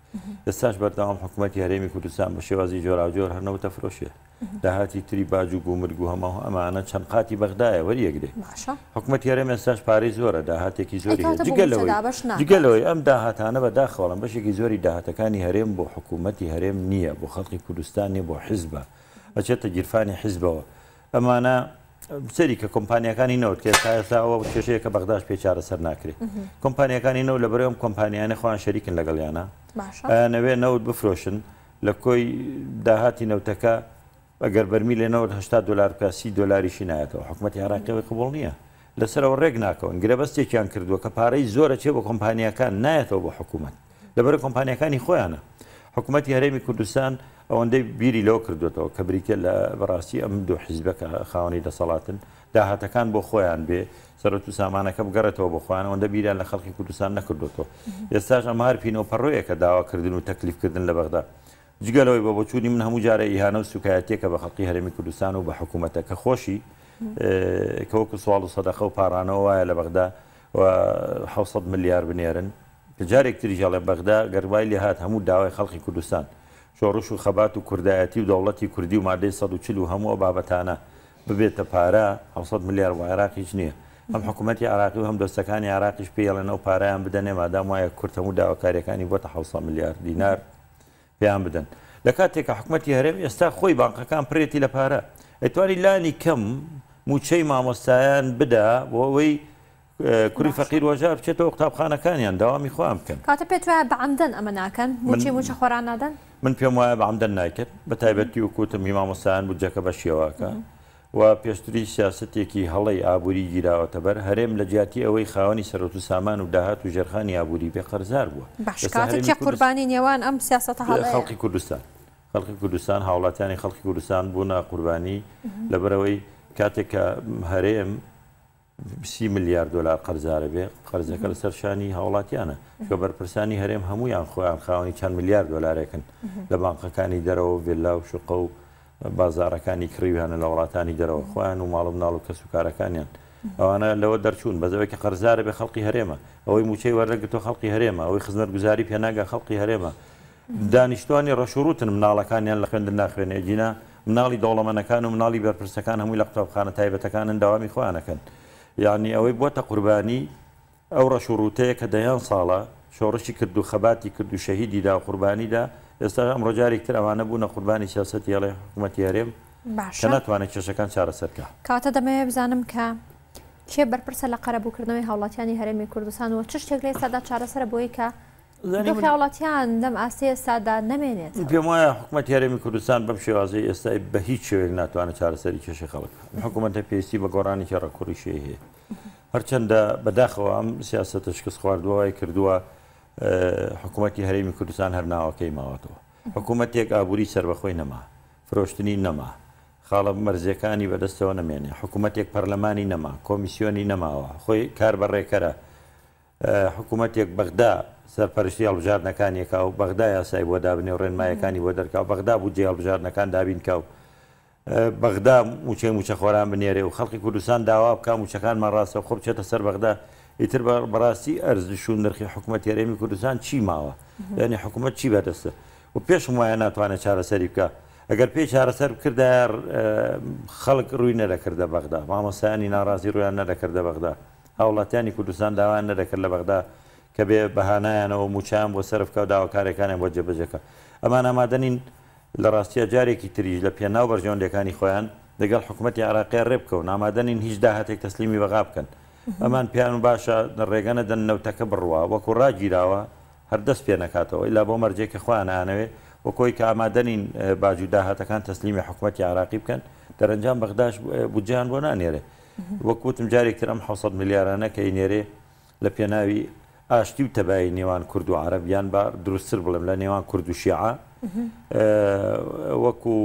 ئێستاش بەردەوام حکوومەتی هەرێمی کوردستان بە شێوازی جۆراوجۆر هەر نەوتە فرۆشێ. داهاتی تری باج و گومرگ و هەمە ئەمانە چەند قاتی بەغدایە وەریەگرێ. حکوومەتی هەرێم ئێستاش پارەی زۆرە داهاتێکی زۆری جگەلەوەی ئەم داهاتانە بەداخەوەڵم بەشێکی زۆری داهاتەکانی هەرێم بۆ حکوومەتی هەرێم نییە بۆ خەڵکی کوردستان نیە بۆ حیزبە ئەچێتە گیرفانی حیزبەوە. ئەمانە سەری کە کۆمپانیەکانی نەوت کە تا ئێستاەوە کێشەیە کە بەغداش پێ چارەسەر ناکرێت. کۆمپانیەکانی نەوت لەبەرەوەی ئەم کۆمپانیانە خۆیان شەریکن لەگەڵیانە ئەیانەوێ نەوت بفرۆشن لە کۆی داهاتی نەوتەکە ئەگەر بەرمی لە نەوت هەشتا دلار بکە سی دلاریشی نایەتەوە حکوومەتی عراقیەوەی قبوڵ نییە لەسەر ئەوە ڕێک ناکەون گرە بەستێکیان کردووە کە پارەی زۆرە چێ بۆ کۆمپانیەکان نایەتەوە بۆ حکوومەت لەبەر کۆمپانیەکانی خۆیانە. حکومەتی هەرێمی کوردستان ئەوەندەی بیری لەوە کردوێتەوە کە بریتیە لە بەڕاستی ئەم دوو حیزبەکە خاوەنی دەسەڵاتن داهاتەکان بۆ خۆیان بێ سەرەت و سامانەکە بگەڕێتەوە بۆ خۆیان ئەوەندە بیریان لە خەڵکی کوردستان نەکردوێتەوە. ئێستاش ئەمە هەر پینۆپەڕۆیەکە داواکردن و تەکلیفکردن لە بەغدا. جگەلەوەی بە بۆچوونی من هەموو جارە ئیهانە و سوکایەتێکە بە خەڵکی هەرێمی کوردستان و بە حکوومەتەکە خۆشی کە وەکو سوڵ و سەدەخە و پارانەوە وایە لە بەغدا حوسەد ملیار بنێرن. جارێک تریژاڵێ بەغدا گەربای لێ هات هەموو داوای خەڵکی کوردستان شۆڕش و خەبات و کوردایەتی و دەوڵەتی کوردی و مادەی سەد و چل و هەموو بابەتانە ببێتە پارە حوسەد ملیار و عێراقیش نییە. هەم حکوومەتی عراقی و هەم دۆستەکانی عراقیش پێڵێنەوە پارایان بدەنێ مادام وایە کورت هەموو داواکاریەکانی بۆتە حوسەد ملیار دینار پێیان بدەن. لە کاتێککە حکوومەتی هەرێم ئێستا خۆی بانقەکان پرێتی لە پارە ئەتوانی لانی کەم موچەی مامۆستایان بدا بۆ ئەوەی کوری فەقیر وەژار بچێتەوە قوتابخانەکانیان داوامی خۆیان بکەن. کاتە پێت وایە بە عەمدەن ئەمە ناکەن موچەی موچە خۆران نادەن؟ من پێم وایە بە عەمدەن ناکرد بە تایبەتی وەکوتمی مامۆستایان بودجەکە بەشیەوەکە و پێشتری سیاسەتێکی هەڵی ئابووری گیراوەتە بەر هەرێم لە جیاتی ئەوەی خاوەنی سەرۆت و سامان و داهات و ژێرخانی ئابووری بێقەرزار بووە. باش کاتێککە قوربانی نێوان ئەم سیاسەتە هەڵەیە خەڵکی کوردستان خەڵکی کوردستان هاوڵاتیانی خەڵکی کوردستان بوونە قوربانی لەبەرەوەی کاتێککە هەرێم سی ملیار دلار قەرزارە بێ قەرزەکە لەسەر شانی هاوڵاتیانە کە بەرپرسانی هەرێم هەموویان خۆیان خاوەنی چەند ملیار دلارێکن لە بانقەکانی دەرەوە ڤێلا و شوقە و بازارەکانی کڕیویانە لە وڵاتانی دەرەوە خۆیان و ماڵ و مناڵ و کەسوکارەکانیان ئەوانە لەوە دەرچوون بەزەوەکە قەرزارە بێ خەڵکی هەرێمە ئەوەی موچەی وەرەگرتۆ خەڵکی هەرێمە ئەوەی خزمەتگوزاری پێناگا خەڵکی هەرێمە دانیشتوانی ڕەشوروتن مناڵەکانیان لە خوێندن ناخوێنێ جینە مناڵی دەوڵەمەندەکان و مناڵی بەرپرسەکان هەمووی لە قوتابخانە تایبەتەکانن داوامی خۆیانەکەن یعنی ئەوەی بۆتە قوربانی ئەو ڕەشوروتەیە کە دەیان ساڵە شۆڕشی کرد و خەباتی کرد و شەهیدیدا و قوربانیدا ئێستا ئەمڕۆ جارێک تر ئەوانە بوونە قوربانی سیاسەتی ئەڵێ حکوومەتی هەرێم کە ناتوانێت کێشەکان چارەسەرکە. کاتە دەمەوێت بزانم کە کێ بەرپرسە لە قەرەبووکردنەوەی هاوڵاتیانی هەرێمی کوردستان و چ شتێک لە ئێستادا چارەسەرە بۆی کە دۆخی هاوڵاتیان لەم ئاستەیە ئێستادا نەمێنێت؟ پێم وایە حکوومەتی هەرێمی کوردستان بەم شێوازەی ئێستا بە هیچ شێوێک ناتوانێت چارەسەری کێشەی خەڵک بکات. حکوومەتە پێویستی بە گۆڕانێکی ڕێکوڕیشی هەیە. هەرچەندە بەداخەوە ئەم سیاسەتە شکست خواردووەوەی کردووە حکوومەتی هەرێمی کوردستان هەر ناوەکەی ماوەتەوە. حکوومەتێک ئابووری سەربەخۆی نەما، فرۆشتنی نەما، خاڵە مەرزیەکانی بەدەستەوە نەمێنێ، حکوومەتێک پەرلەمانی نەما، کۆمیسیۆنی نەماوە، خۆی کار بەڕێکەرە. حکوومەتێک بەغدا سەرپەرشتی هەڵبژاردنەکانیەکا و بەغدا یاسای بۆ دابنێ و ڕێنمایەکانی بۆ دەرکا و بەغدا بودجێ هەڵبژاردنەکان دابینکا و بەغدا موچە موچەخۆران بنێرێ و خەڵکی کوردستان داوا بکا موچەکانمان ڕاستەوە خۆ بچێتە سەر بەغدا. ئیتر بەڕاستی ئەرزش و نرخی حکوومەتی هەرێمی کوردستان چی ماوە؟ یعنی حکوومەت چی بەدەستە؟ و پێشم وایە ناتوانێت چارەسەری بکە. ئەگەر پێی چارەسەر بکردە خەڵک ڕووی نەدەکردە بەغدا، مامۆستایانی ناڕازی ڕویان نەدەکردە بەغدا، هاوڵاتیانی کوردستان داوایان نەدەکرد لە بەغدا کە بێ بەهانایانەوە موچیان بۆ سەرفکە و داواکاریەکانیان بۆ جێبەجێکە. ئەمان ئامادەنین لە ڕاستیە جارێکی تریش لە پێناو بەرژەوەندەکانی خۆیان لەگەڵ حکوومەتی عێراقی ڕێ بکەون، ئامادەنین هیچ داهاتێک تەسلیمی بەغا بکەن. ئەمان پیان باشە ڕێگەنە دەن نەوتەکە بڕوە وەکو ڕاگیراوە هەردەست پێ نەکاتەوە ئیلا بۆ مەرجێکی خوانانەوێ وە کۆی کە ئامادەنین باجو داهاتەکان تەسلیمی حکوومەتی عراقی بکەن دەرەنجام بەغداش بودجیان بۆ نانێرێ. وەکوتم جارێک تر ئەم حوسەد ملیارانە کە نێرێ لە پێناوی ئاشتی و تەبایی نێوان کورد و عەرەب یان با دروستتر بڵێم لە نێوان کورد و شیعە وەکو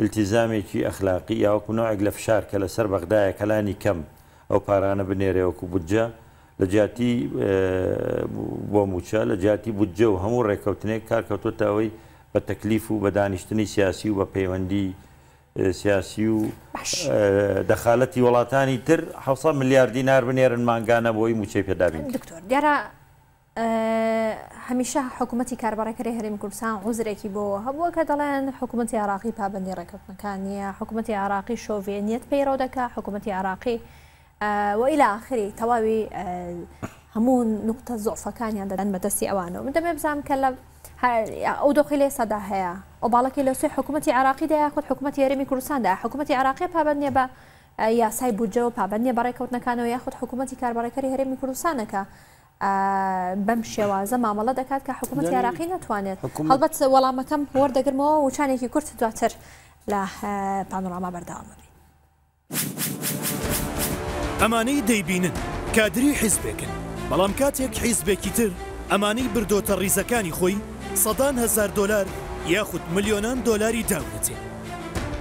التیزامێکی ئەخلاقی یا وەکو نەوێک لە فشار کە لەسەر بەغدایە کەلانی کەم ئەو پارانە بنێرەوەکو بودجە لە جیاتی بۆ موچە لە جیاتی بودجە و هەموو ڕێککەوتنێک کارکەوتۆتە ئەوەی بە تەکلیف و بە دانیشتنی سیاسی و بە پەیوەندی سیاسی و دەخالەتی وڵاتانی تر حوسەد ملیار دینار بنێرن مانگانە بۆی موچەی پێدابین. دکتۆر دیارە هەمیشە حکوومەتی کاربارەکەی هەرێمی کوردستان عوزرێکی بۆەوە هەبووە کە دەڵێن حکوومەتی عراقی پابەندی ڕێککەوتنەکان نیە، حکوومەتی عراقی شۆڤێنیەت پەیڕەو دەکات، حکوومەتی عراقی وإلى آخره تواوي همون نقطة ضعف كان يعني دان مدرسي أوانو من دم بزعم كلا أو دخيله صداها أو بالك لو سوي حكومة عراقي ده يأخذ حكومة هەرێمی کوردستان ده حكومة عراقي بابني با يا سايب الجو بابني بركوتنا كانوا يأخذ حكومة كاربركري هەرێمی کوردستان كا بمشي وازا معاملة دكات كحكومة عراقي نتوانت هلبت والله ما كم ورد جرموا وشاني كي كرت دواتر لا بانوراما بردام ئەمانەی دەیبینن کادری حیزبێکن، بەڵام کاتێک حیزبێکی تر ئەمانەی بردۆتە ڕیزەکانی خۆی سەدان هەزار دۆلار یاخود ملیۆنان دۆلاری داوێتێ،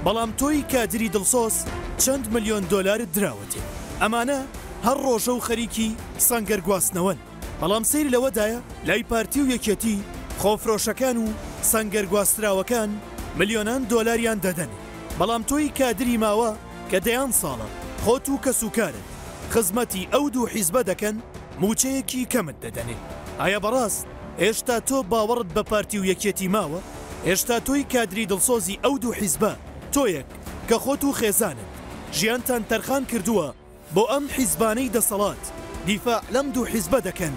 بەڵام تۆی کادری دڵسۆز چەند ملیۆن دۆلارت دراوەتێ. ئەمانە هەر ڕۆژە و خەریکی سەنگەرگواستنەوەن، بەڵام سەیری لەوەدایە لای پارتی و یەکێتی خۆفرۆشەکان و سەنگەرگواستراوەکان ملیۆنان دۆلاریان دەدەن، بەڵام تۆی کادری ماوە کە دەیان ساڵە خۆت و کەسوکارن خزمەتی ئەو دوو حیزبە دەکەن موچەیەکی کەمت دەدەنێ. ئایا بەڕاست هێشتا تۆ باوەڕت بە پارتی و یەکێتی ماوە؟ هێشتا تۆی کادری دڵسۆزی ئەو دوو حیزبە تۆیەک کە خۆت و خێزانت ژیانتان تەرخان کردووە بۆ ئەم حیزبانەی دەسەڵات دیفاع لەم دوو حیزبە دەکەن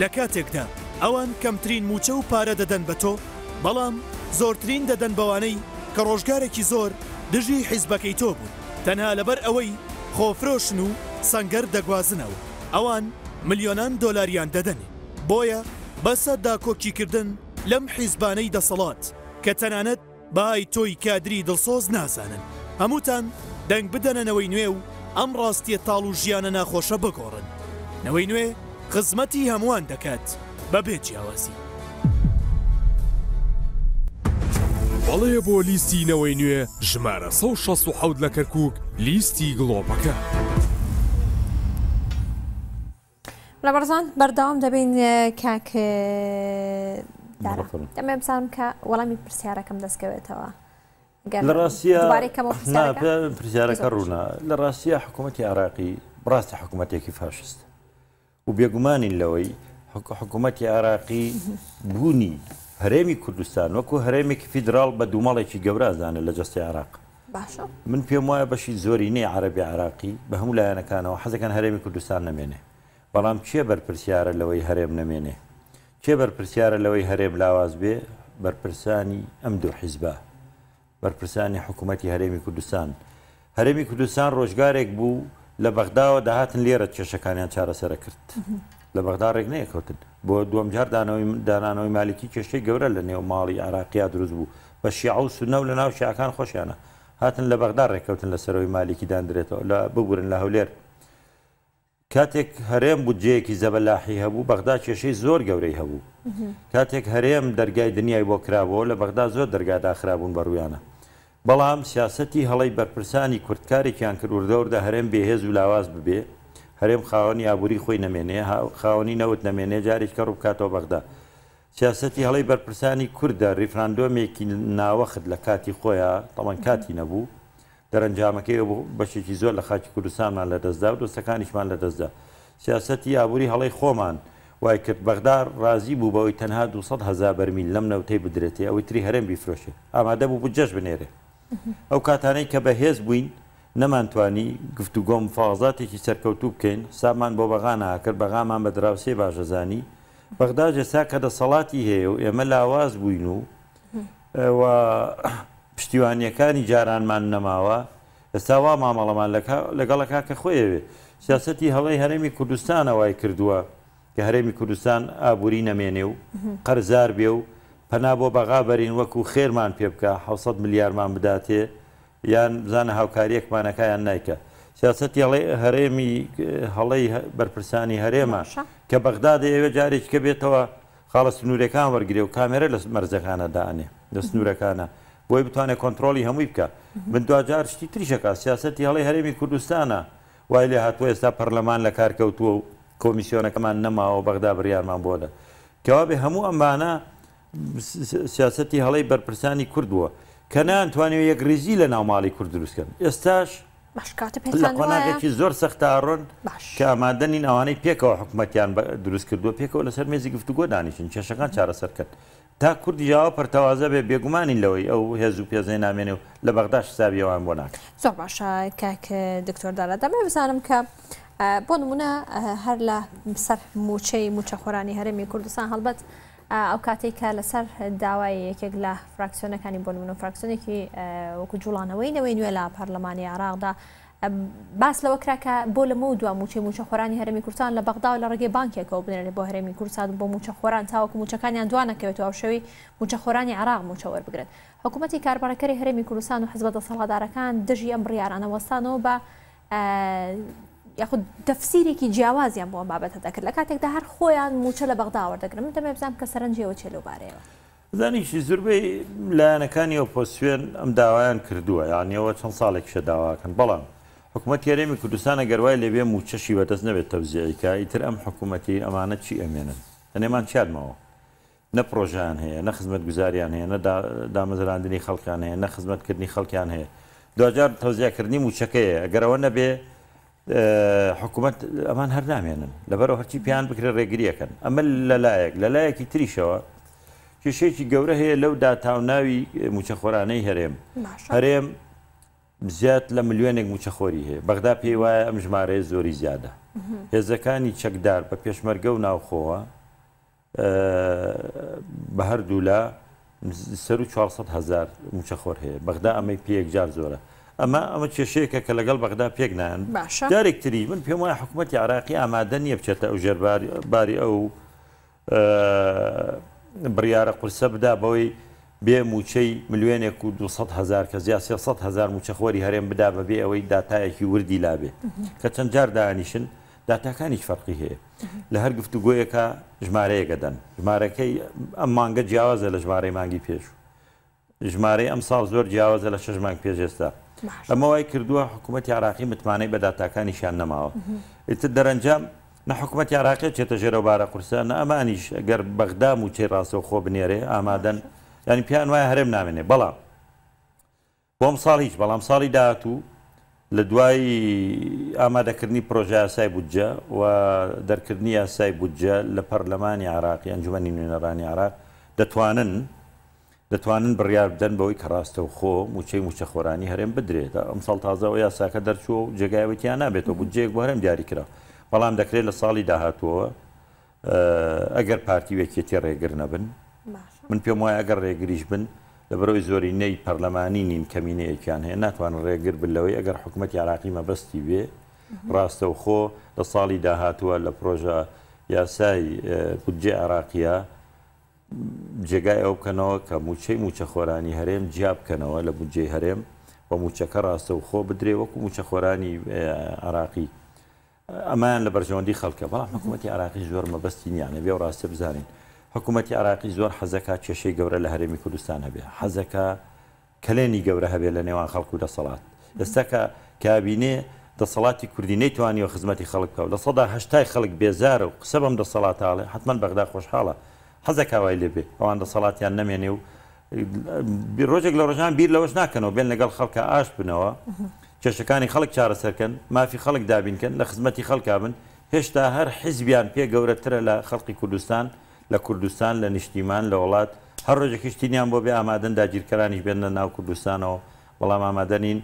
لە کاتێکدا ئەوان کەمترین موچە و پارە دەدەن بە تۆ، بەڵام زۆرترین دەدەن بەوانەی کە ڕۆژگارێکی زۆر دژی حیزبەکەی تۆ بوو، تەنها لەبەر ئەوەی خۆفرۆشن و سەنگەر دەگوازنەوە. ئەوان ملیۆنان دۆلاریان دەدەن، بۆیە بەسە داکۆکیکردن لەم حیزبانەی دەسەڵات کە تەنانەت بای تۆی کادری دڵسۆز نازانن. هەمووتان دەنگ بدەنەوەی نوێ و ئەم ڕاستیە تاڵ و ژیانە ناخۆشە بگۆڕن. نەوەی نوێ خزمەتی هەمووان دەکات بە بێ جیاوازی. بەڵێ بۆ لیستینەوەی نوێ ژمارە سەد و شەست و حەوت لە کەرکووک، لیستی گڵۆپەکە. لە بەرزان بەرداوام دەبین کاک دەمێ بزانم کە وەڵامی پرسیارەکەم دەستکەوێتەوە. لە ڕاستیە پرسیارەکە ڕوونا، لە ڕاستیە حکوومەتی عراقی بڕاستی حکوومەتێکی فاشست و بێگومانین لەوەی حکوومەتی عراقی بوونی هەرێمی کوردستان وەکو هەرێمێکی فیدراڵ بە دوومەڵێکی گەورازانە لە جەستی عراق. من پێم وایە بەشی زۆرینەی عەرەبی عراقی بە هەموو لایەنەکانەوە حەزەکان هەرێمی کوردستان نەمێنێ، بەڵام چیە بەرپرسیارە لەوەی هەرێم نەمێنێ؟ چێ بەرپرسیارە لەوەی هەرێم لاواز بێ؟ بەرپرسانی ئەم دوو حیزبە، بەرپرسانی حکوومەتی هەرێمی کوردستان. هەرێمی کوردستان ڕۆژگارێک بوو لە بەغداوە داهاتن لێرە کێشەکانیان چارەسەرە کرد. لە بەغدا ڕێک نەیەکەوتن بۆ دووەم جار دانانەوەی مالکی کێشەی گەورە لە نێو ماڵی عراقیا دروست بوو بە شیعە و سونە و لە ناو شیعەکان خۆشیانە، هاتن لە بەغدا ڕێککەوتن لەسەرەوەی مالکی داندرێتەوە لە ببورن لە هەولێر. کاتێک هەرێم بودجەیەکی زەبەلاحی هەبوو بەغدا کێشەی زۆر گەورەی هەبوو. کاتێک هەرێم دەرگای دنیای بۆ کرابەوە لە بەغدا زۆر دەرگادا خراببوون بەڕوویانە، بەڵام سیاسەتی هەڵی بەرپرسانی کوردکارێکیان کرد وردەوردا هەرێم بێهێز و لاواز ببێ، هەرێم خاوەنی ئابووری خۆی نەمێنێ، خاوەنی نەوت نەمێنێ، جارێککە ڕووبکاتەوە بەغدا. سیاسەتی هەڵی بەرپرسانی کورددا ریفراندۆمێکی ناوەخت لە کاتی خۆیان تەمەن کاتی نەبوو، دەرەنجامەکەی بەشێکی زۆر لە خاکی کوردستانمان لەدەستدا و دۆستەکانیشمان لەدەستدا. سیاسەتی ئابووری هەڵەی خۆمان وای کرد بەغدا ڕازی بوو بەوەی تەنها دووسەد هەزار بەرمیل لەم نەوتەی بدرێتێ، ئەوەی تری هەرێم بیفرۆشێ، ئامادە بوو بودجەش بنێرێ. ئەو کاتانەی کە بەهێز بووین نەمانتوانی گفتوگۆم فازاتێکی سەرکەوتوو بکەین، سامان بۆ بەغانە کرد، بەغامان بە دراوسێ باشەزانی. بەغدا جەسا کە دەسەڵاتی هەیە و ئێمە لاواز بووین و پشتیوانیەکانی جارانمان نەماوە، ئێستاوا مامەڵەمان لەگەڵەکە کە خۆیەوێ. سیاسەتی هەڵی هەرێمی کوردستانە وای کردووە کە هەرێمی کوردستان ئابووری نەمێنێ و قەرزار بێ و پەنا بۆ بەغا بەرین وەکو خێرمان پێ بکە، حەوت ملیارمان بداتێ یان بزانە هاوکاریەکمانەکەیان نایکە. سیاسەتی هەرێمی هەڵی بەرپرسانی هەرێمە کە بەغدا دەیەوێ جارێککە بێتەوە خاڵە سنوورەکان وەرگێ و کامێرە لە مەرزەکانە دانێ لە سنوورەکانە بۆی بتوانێت کۆنتترۆلی هەمووی بکە. من دوجار شتی تریشەکە سیاسەتی هەڵی هەرێمی کوردستانە وای لێ هاتووە، ئێستا پەرلەمان لە کارکەوتووە و کۆمیسیۆنەکەمان نەماوە بەغدا بریارمان بۆدە کەوا بێ هەموو ئەمانە سیاسەتی هەڵی بەرپرسانی کوردووە کە نانتوانێت یەکریزی لە ناوماڵی کورد دروستکەن. ئێستاش لە قۆناغێکی زۆر سەختاڕۆن کە ئامادەنین ئەوانەی پێکەوە حکوومەتیان دروست کردووە پێکەوە لەسەر مێزی گفتوگۆ دانیشن کێشەکان چارەسەرکەن تا کوردی جاوا پەرتەوازە بێ بێگومانین لەوەی ئەو هێز و پێزەی نامێنێ و لە بەغداش ساویەوان بۆ ناکە. زۆر باشە کاک دکتۆر دارا، دەمێ بزانم کە بۆ نمونە هەر لە سەر موچەی موچەخۆرانی هەرێمی کوردستان هەڵبەت ئەو کاتێک کە لەسەر داوای یەکێک لە فراکسیۆنەکانی بۆ نمونە فراکسیۆنێکی وەکو جوڵانەوەی نەوەی نوێ لە پەرلەمانی عراقدا باس لەوە کراکە بۆ لەمە دووە موچەی موچەخۆرانی هەرێمی کوردستان لە بەغدا و لە ڕێگەی بانکێکەوە بنێرێت بۆ هەرێمی کوردستان بۆ موچەخۆران تاوەکو موچەکانیان دوانەکەوێت و ئەوشەوەی موچەخۆرانی عراق موچە وەربگرن. حکوومەتی کاربارەکەری هەرێمی کوردستان و حیزبە دەسەڵاتدارەکان دژی ئەم بڕیارانە وەستانەوە بە یاخود تەفسیرێکی جیاوازیان بۆ ئەم بابەتە دەکرد لە کاتێکدا هەر خۆیان موچە لە بەغدا وەردەگرن. من دەمێ بزانم کە سەرنجی ئەوە چێ لەوبارەیەوە؟ زانیشی زربی لایەنەکانی ئۆپۆزسیۆن ئەم داوایان کردووە، یعنی ئەوە چەند ساڵێکشە داواکەن، بەڵام حکوومەتی هەرێمی کوردستانە گەروای لەوێ موچەشی بەدەست نەبێت تەوزیعیکە، ئیتر ئەم حکوومەتی ئەمانە چی ئەمێنن؟ ئەنێمان چیانمەوە؟ نە پرۆژیان هەیە، نە خزمەتگوزاریان هەیە، نە دامەزراندنی خەڵکیان هەیە، نە خزمەتکردنی خەڵکیان هەیە. دوجار تەوزیعکردنی موچەکەیە، ئەگەر ئەوە نەبێ حکوومەت ئەمان هەر نامێنن، لەبەرەوە هەرچی پێیان بکرێت ڕێگریەکەن. ئەمە لەلایەک، لەلایەکی تریشەوە کێشەیەکی گەورە هەیە لەو داتاوناوی موچەخۆرانەی هەرێم. هەرێم زیاد لە ملیۆنێک موچەخۆری هەیە، بەغدا پێی وایە ئەم ژمارەیە زۆری زیادە. هێزەکانی چەکدار بە پێشمەرگە و ناوخۆوە بە هەردوو لە سەر و چوارسەد هەزار موچەخۆر هەیە، بەغدا ئەمەی پێیەکجار زۆرە. ئەمە ئەمە کێشەیەکە کە لەگەڵ بەغدا پێک نایەن. جارێکتری من پێم وایە حکوومەتی عراقی ئامادە نییە بچێتە ئەو ژێرباری ئەو بڕیارە قورسە بدا بەوەی بێ موچەی ملیۆنێک و دووسەد هەزار کەس یا سێسەد هەزار موچەخۆری هەرێم بدا بەبێ ئەوەی داتایەکی وردی لابێ کە چەند جار دانیشن داتاکانیش فەرقی هەیە. لە هەر گفتوگۆیەکە ژمارەیەکەدەن، ژمارەکەی ئەم مانگە جیاوازە لە ژمارەی مانگی پێش، ژمارەی ئەم ساڵ زۆر جیاوازە لە شەش مانگ پێش. ئێستا ئەمە وای کردووە حکوومەتی عراقی متمانەی بە داتاکانیشیان نەماوە. ئیتر دەرەنجام نە حکوومەتی عراقی چێتە ژێرەوبارە قورسە، نە ئەمانیش ئەگەر بەغدا موچەی ڕاستەوخۆ بنێرێ ئامادەن، یعنی پیان وایە هەرێم نامێنێ. بەڵام بۆم ساڵ هیچ، بەڵام ساڵی داهاتوو لە دوای ئامادەکردنی پرۆژە یاسای بودجە و دەرکردنی یاسای بودجە لە پەرلەمانی عراقی ئەنجومەنی نوێنەرانی عراق دەتوانن دەتوانن بڕیار بدەن بەوەی کە ڕاستەوخۆ موچەی موچەخۆرانی هەرێم بدرێت. ئەمساڵ تازە ئەو یاساکە دەرچووە و جێگایەوەتیان نابێتەوە، بودجەیەک بۆ هەرێم دیاری کرا. بەڵام دەکرێت لە ساڵی داهاتووەوە ئەگەر پارتی وێکێتی ڕێگر نەبن، من پێم وایە ئەگەر ڕێگریش بن لەبەرەوەی زۆری نەی پەرلەمانی نین کەمینەیەکیان هەیە ناتوانن ڕێگر بن لەوەی ئەگەر حکوومەتی عراقی مەبەستی بێ ڕاستەوخۆ لە ساڵی داهاتووە لە پرۆژە یاسای بودجێ عراقیە جێگای ئەو بکەنەوە کە موچەی موچەخۆرانی هەرێم جیا بکەنەوە لە بودجێی هەرێم و موچەکە ڕاستەوخۆ بدرێ وەکو موچەخۆرانی عراقی. ئەمان لە بەرژەوەندی خەڵکە، بەڵام حکوومەتی عراقی زۆر مەبەستی نیانە بێ و ڕاستە بزانین. حکوومەتی عراقی زۆر حەزەکە کێشەی گەورە لە هەرێمی کوردستان هەبێ، حەزەکە کلێنی گەورە هەبێ لە نێوان خەڵک و دەسەڵات. ئێستا کە کابینێ دەسەڵاتی کوردی نەیتوانیەوە خزمەتی خەڵک بکات، لە سەدا هەشتای خەڵک بێزارە و قسە بەم دەسەڵاتاڵێ، حتمما بەغدا خۆشحاڵە، حەزەکە وای لێبێ ئەوان دەسەڵاتیان نەمێنێ و ڕۆژێک لە ڕۆژان بیر لەوەش ناکەنەوە بێن لەگەڵ خەڵکە ئاش بنەوە، کێشەکانی خەڵک چارەسەرکەن، مافی خەڵک دابینکەن، لە خزمەتی خەڵکا بن. هێشتا هەر حیزبیان پێ گەورەترە لە خەڵقی کوردستان، لە کوردستان، لە نیشتیمان، لە وڵات. هەر ڕۆژێکیش تینیان بۆ بێ ئامادەن داگیرکەرانیش بێنە ناو کوردستانەوە، بەڵام ئامادەنین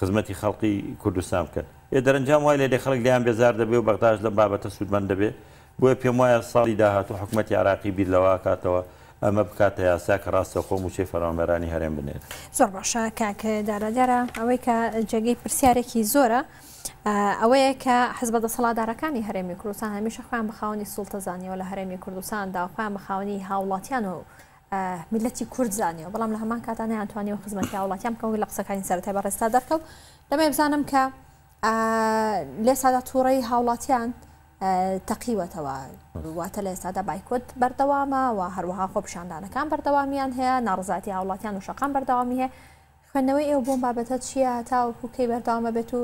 خزمەتی خەڵقی کوردستان بکەن. ئێ دەرەنجام وای لێ خەڵک لەیان بێزار دەبێ و بەغداش لە بابەتە سوودمەند دەبێ. بۆیە پێم وایە ساڵی داهاتوو حکوومەتی عراقی بیر لەوە کاتەوە ئەمە بکاتە یاسا کە ڕاستەوخۆ موچەی فەرمانبەرانی هەرێم بنێت. زۆر باشە کاکە دارادەرە، ئەوەی کە جێگەی پرسیارێکی زۆرە ئەوەیە کە حزب دەسەڵاتدارەکانی هەرێمی کوردستان هەمیشە خۆیان بە خاوەنی سوڵتە زانیەوە لە هەرێمی کوردستاندا، خۆیان بە خاوەنی هاوڵاتیان و میلەتی کورد زانیەوە، بەڵام لە هەمان کاتدا نەیان توانیوە خزمەتی هاوڵاتیان بکەن. لە قسەکانی سەرەتای بەڕێزدا دەرکەوت، دەمێ بزانم کە لێسادا تووڕەی هاوڵاتیان تەقیوەتەوە، واتە لە ئێستادا بایکۆت بەردەوامە و هەروەها خۆپیشاندانەکان بەردەوامیان هەیە، ناڕزاتی هاوڵاتیان و شەقان بەردەوامی هەیە. خوێندنەوەی ئێوە بۆم بابەتە چییە تا وەکوکەی بەردەوامە بێت و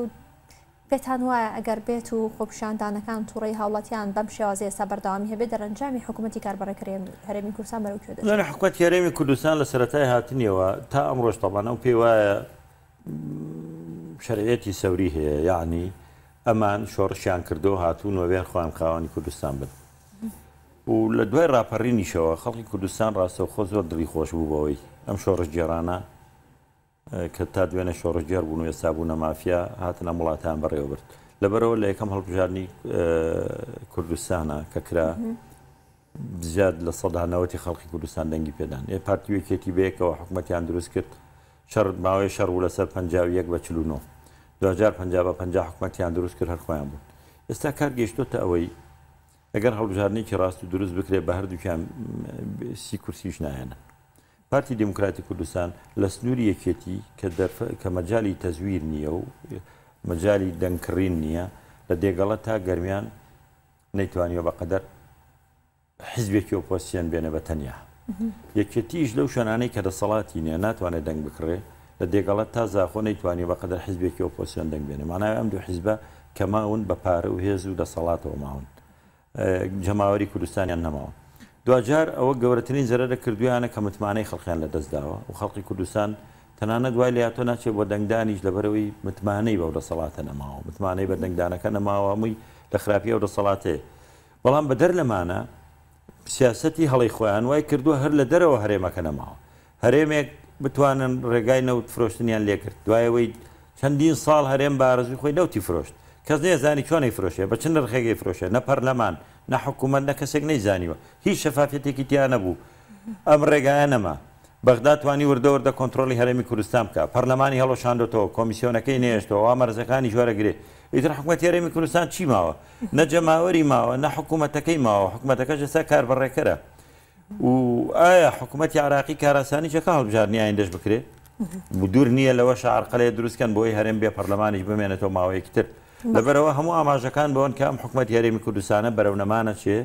پێتان وایە ئەگەر بێت و خۆپیشاندانەکان تووڕەی هاوڵاتیان بەم شێوازەیە سا بەردەوامی هەبێت دەرەنجامی حکوومەتی کاربڕەکەری هەرێمی کوردستان بەرەوکوێ دەچێت؟ لەنێ حکوومەتی هەرێمی کوردستان لە سەرەتای هاتنیەوە تا ئەمڕۆژ تەبان ئەو پێی وایە شەرعیەتی سەوری هەیە، یعنی ئەمان شۆڕشیان کردو هاتوونەوە بێن خۆیان خاوەنی کوردستان بن. و لە دوای ڕاپەڕینیشەوە خەڵکی کوردستان ڕاستەوخۆ زۆر دڵی خۆش بوو بەوەی ئەم شۆڕش جێرانە کە تا دوێنێ شۆڕژگێر بوون و ئێستا بوونە مافیا هاتنە وڵاتیان بەڕێوەبرد. لەبەرەوە لە یەکەم هەڵبژاردنی کوردستانە کە کرا زیاد لە سەدانەوەتی خەڵکی کوردستان دەنگی پێدان، ئێ پارتی وێکێتی بەیەکەوە حکوومەتیان دروست کرد، شەڕ ماوەی شەڕ بوو لەسەر پەنجاو یەک بە چلو نۆ، دوجار پەنجا بە پەنجا حکوومەتیان دروست کرد، هەر خۆیان بوون. ئێستا کار گەیشتۆتە ئەوەی ئەگەر هەڵبژاردنێکی ڕاست و دروست بکرێت بە هەردووکیان سی کورسیش نایەنە. پارتی دموکراتی کوردستان لە سنووری یەکێتی کە مەجای تەزویر نییە و مەجای دەنگکڕین نییە لە دێگەڵە تا گەرمیان نەیتوانیەوە بەقەدەر حیزبێکی ئۆپۆزسیۆن بێنە بە تەنیا. یەکێتیش لەو شوێنانەی کە دەسەڵاتی نیە ناتوانێت دەنگ بکڕێ لە دێگەڵت تازا خۆ نەیتوانێت بەقەدر حیزبێکی ئۆپۆزسیۆن دەنگ بێنێ. ماناوی ئەم دوو حیزبە کە ماون بە پارە و هێز و دەسەڵاتەوە ماون جەماوەری کوردستانیان نەماوە. دوجار ئەوە گەورەترین زەرەرە کردویانە کە متمانەی خەڵقیان لەدەستداوە و خەڵقی کوردستان تەنانە دوای لێهاتۆ ناچێت بۆ دەنگدانیش لەبەرەوەی متمانەی بەو دەسەڵاتە نەماوە، متمانەی بە دەنگدانەکە نەماوە، هەمووی لە خراپی ئەو دەسەڵاتێ. بەڵام بەدەر لەمانە سیاسەتی هەڵی خۆیان وای کردووە هەر لە دەرەوە هەرێمەکە نەماوە، هەرێمێک بتوانن ڕێگای نەوت فرۆشتنیان لێکرد. دوایەوەی چەندین ساڵ هەرێم بە ئارەزوی خۆی نەوتی فرۆشت، کەس نەیەزانی چۆنەی فرۆشێ، بە چەند ڕێگەی فرۆشێ، نە پەرلەمان نە حکوومەت نە کەسێک نەیزانیوە، هیچ شەفافیەتێکی تیا نەبوو. ئەم ڕێگایە نەما بەغدا توانی وردەوەردە کۆنتڕۆلی هەرێمی کوردستان بکە، پەرلەمانی هەڵۆشاندۆتەوە، کۆمیسیۆنەکەی نێشتەوە، ئامەرزەکانی جۆرەگرێ. ئیتر حکوومەتی هەرێمی کوردستان چی ماوە؟ نە جەماوەری ماوە نە حکوومەتەکەی ماوە، حکوومەتەکە ئێستا کاربڕێکەرە. و ئایا حکوومەتی عراقی کاراسانی جەکە هەڵبژاردنی ئایندەش بکرێ؟ دوور نییە لەوە شعارقەلەیە دروستکەن بۆی هەرێم بێ پەرلەمانیش بمێنێتەوە ماوەیەکی تر. لەبەرەوە هەموو ئاماژەکان بەوەن کە ئەم حکوومەتی هەرێمی کوردستانە بەرەونەمانە چێ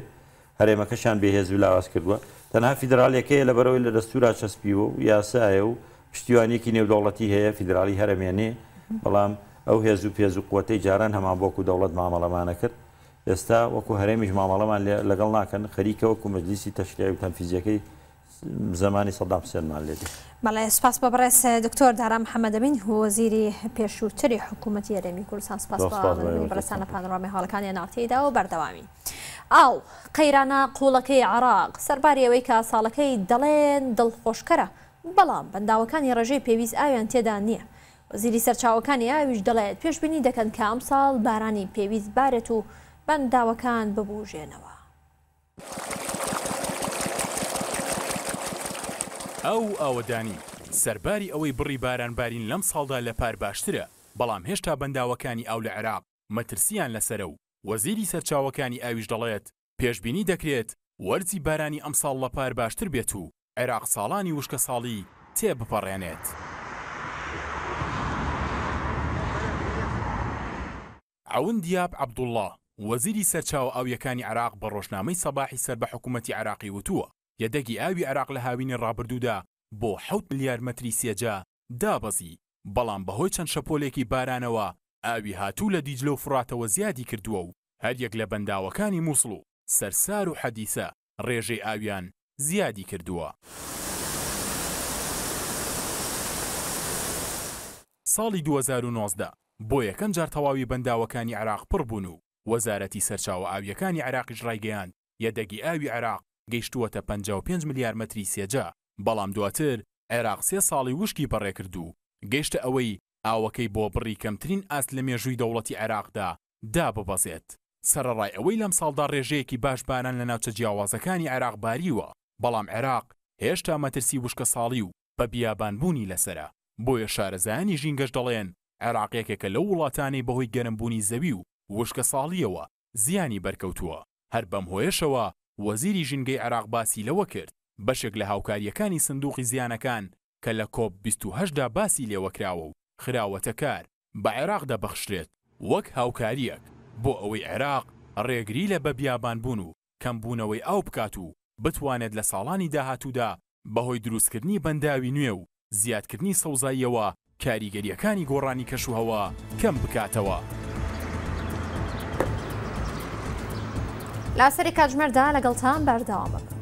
هەرێمەکەشان بێهێز و لاواز کردووە. تەنها فیدراڵیەکەیە لەبەرەوەی لە دەستورا چەسپیوە و یاسایە و پشتیوانیەکی نێودەوڵەتی هەیە فیدراڵی هەرێمێنێ، بەڵام ئەو هێز و پێز و قووەتەی جاران هەمان بۆکو دەوڵەت مامەڵەمانە کرد. ئێستا وەکو هەرێمیش مامەڵەمان لەگەڵ ناکەن، خەریکە وەکو مەجلیسی تەشریعی و تەنفیزیەکەی زمانی صدام حسێنمان لێت. بەڵێ سپاس بە بڕێز دکتۆر دارام محەممەدەمین وەزیری پێشووتری حکوومەتی هەرێمی کوردستان، سپاس بە بەرسانە پانۆرامی هەڵەکانی ناوتیدا و بەردەوامی. ئاو قەیرانە قوڵەکەی عراق سەرباری ئەوەی کە ساڵەکەی دەڵێن دڵخۆشکەرە، بەڵام بەنداوەکانی ڕێژەی پێویست ئاویان تێدا نییە. وەزیری سەرچاوەکانی ئاویش دەڵێت پێشبینی دەکەن کە ئەم ساڵ بارانی پێویست بارێت و بەنداوەکان ببوژێنەوە. ئەو ئاوەدانی سەرباری ئەوەی بڕی بارانبارین لەم ساڵدا لەپار باشترە، بەڵام هێشتا بەنداوەکانی ئاو لە عێراق مەترسیان لەسەرە و وەزیری سەرچاوەکانی ئاویش دەڵێت پێشبینی دەکرێت وەرزی بارانی ئەمساڵ لەپار باشتر بێت و عێراق ساڵانی وشکە ساڵی تێبپەڕێنێت. عەون دیاب عەبدوڵڵا وەزیری سەرچاو ئاویەکانی عێراق بە ڕۆژنامەی سەباحی سەر بە حکوومەتی عێراقی وتووە یەدەگی ئاوی عێراق لە هاوینی ڕابردوودا بۆ حەوت ملیار مەتری سێجا دابەزی، بەڵام بەهۆی چەند شەپۆلێکی بارانەوە ئاوی هاتوو لە دیجلە و فراتەوە زیادی کردووە و هەریەک لە بەنداوەکانی مووسڵ و سەرسار و حەدیسە ڕێژەی ئاویان زیادی کردووە. ساڵی دوو هەزار و نۆزدە بۆ یەکەم جار تەواوی بەنداوەکانی عێراق پڕبوون و وەزارەتی سەرچاوە ئاویەکانی عێراقیش ڕایگەیاند یەدەگی ئاوی عێراق گەیشتووەتە پەنجا و پێنج ملیار مەتری سێجا، بەڵام دواتر عێراق سێ ساڵی وشکی بەڕێکرد و گەیشتە ئەوەی ئاوەکەی بۆ بڕی کەمترین ئاست لە مێژووی دەوڵەتی عێراقدا داببەزێت. سەرەڕای ئەوەی لەم ساڵدا ڕێژەیەکی باش باران لە ناوچە جیاوازەکانی عێراق باریوە، بەڵام عێراق هێشتا مەترسی وشکە ساڵی و بە بیابانبوونی لەسرە. بۆیە شارەزایانی ژینگەش دەڵێن عێراق یەکێکە لەو وڵاتانەی بەهۆی گەرمبوونی زەوی و وشکە ساڵیەوە زیانی بەرکەوتووە. هەر بەم هۆیەشەوە وەزیری ژینگەی عێراق باسی لەوە کرد بەشێک لە هاوکاریەکانی سندوقی زیانەکان کە لە کۆپ بیست و هەشدا باسی لێوە کراوە و خراوەتەکار بە عێراقدا بەخشرێت وەک هاوکاریەک بۆ ئەوەی عێراق ڕێگری لە بە بیابانبوون و کەمبوونەوەی ئاو بکات و بتوانێت لە ساڵانی داهاتوودا بەهۆی دروستکردنی بەنداوی نوێ و زیادکردنی سەوزاییەوە کاریگەریەکانی گۆڕانی کەشوهەوا کەم بکاتەوە. لاسەری کاتژمێردا لەگەڵتان بەردەوام بن.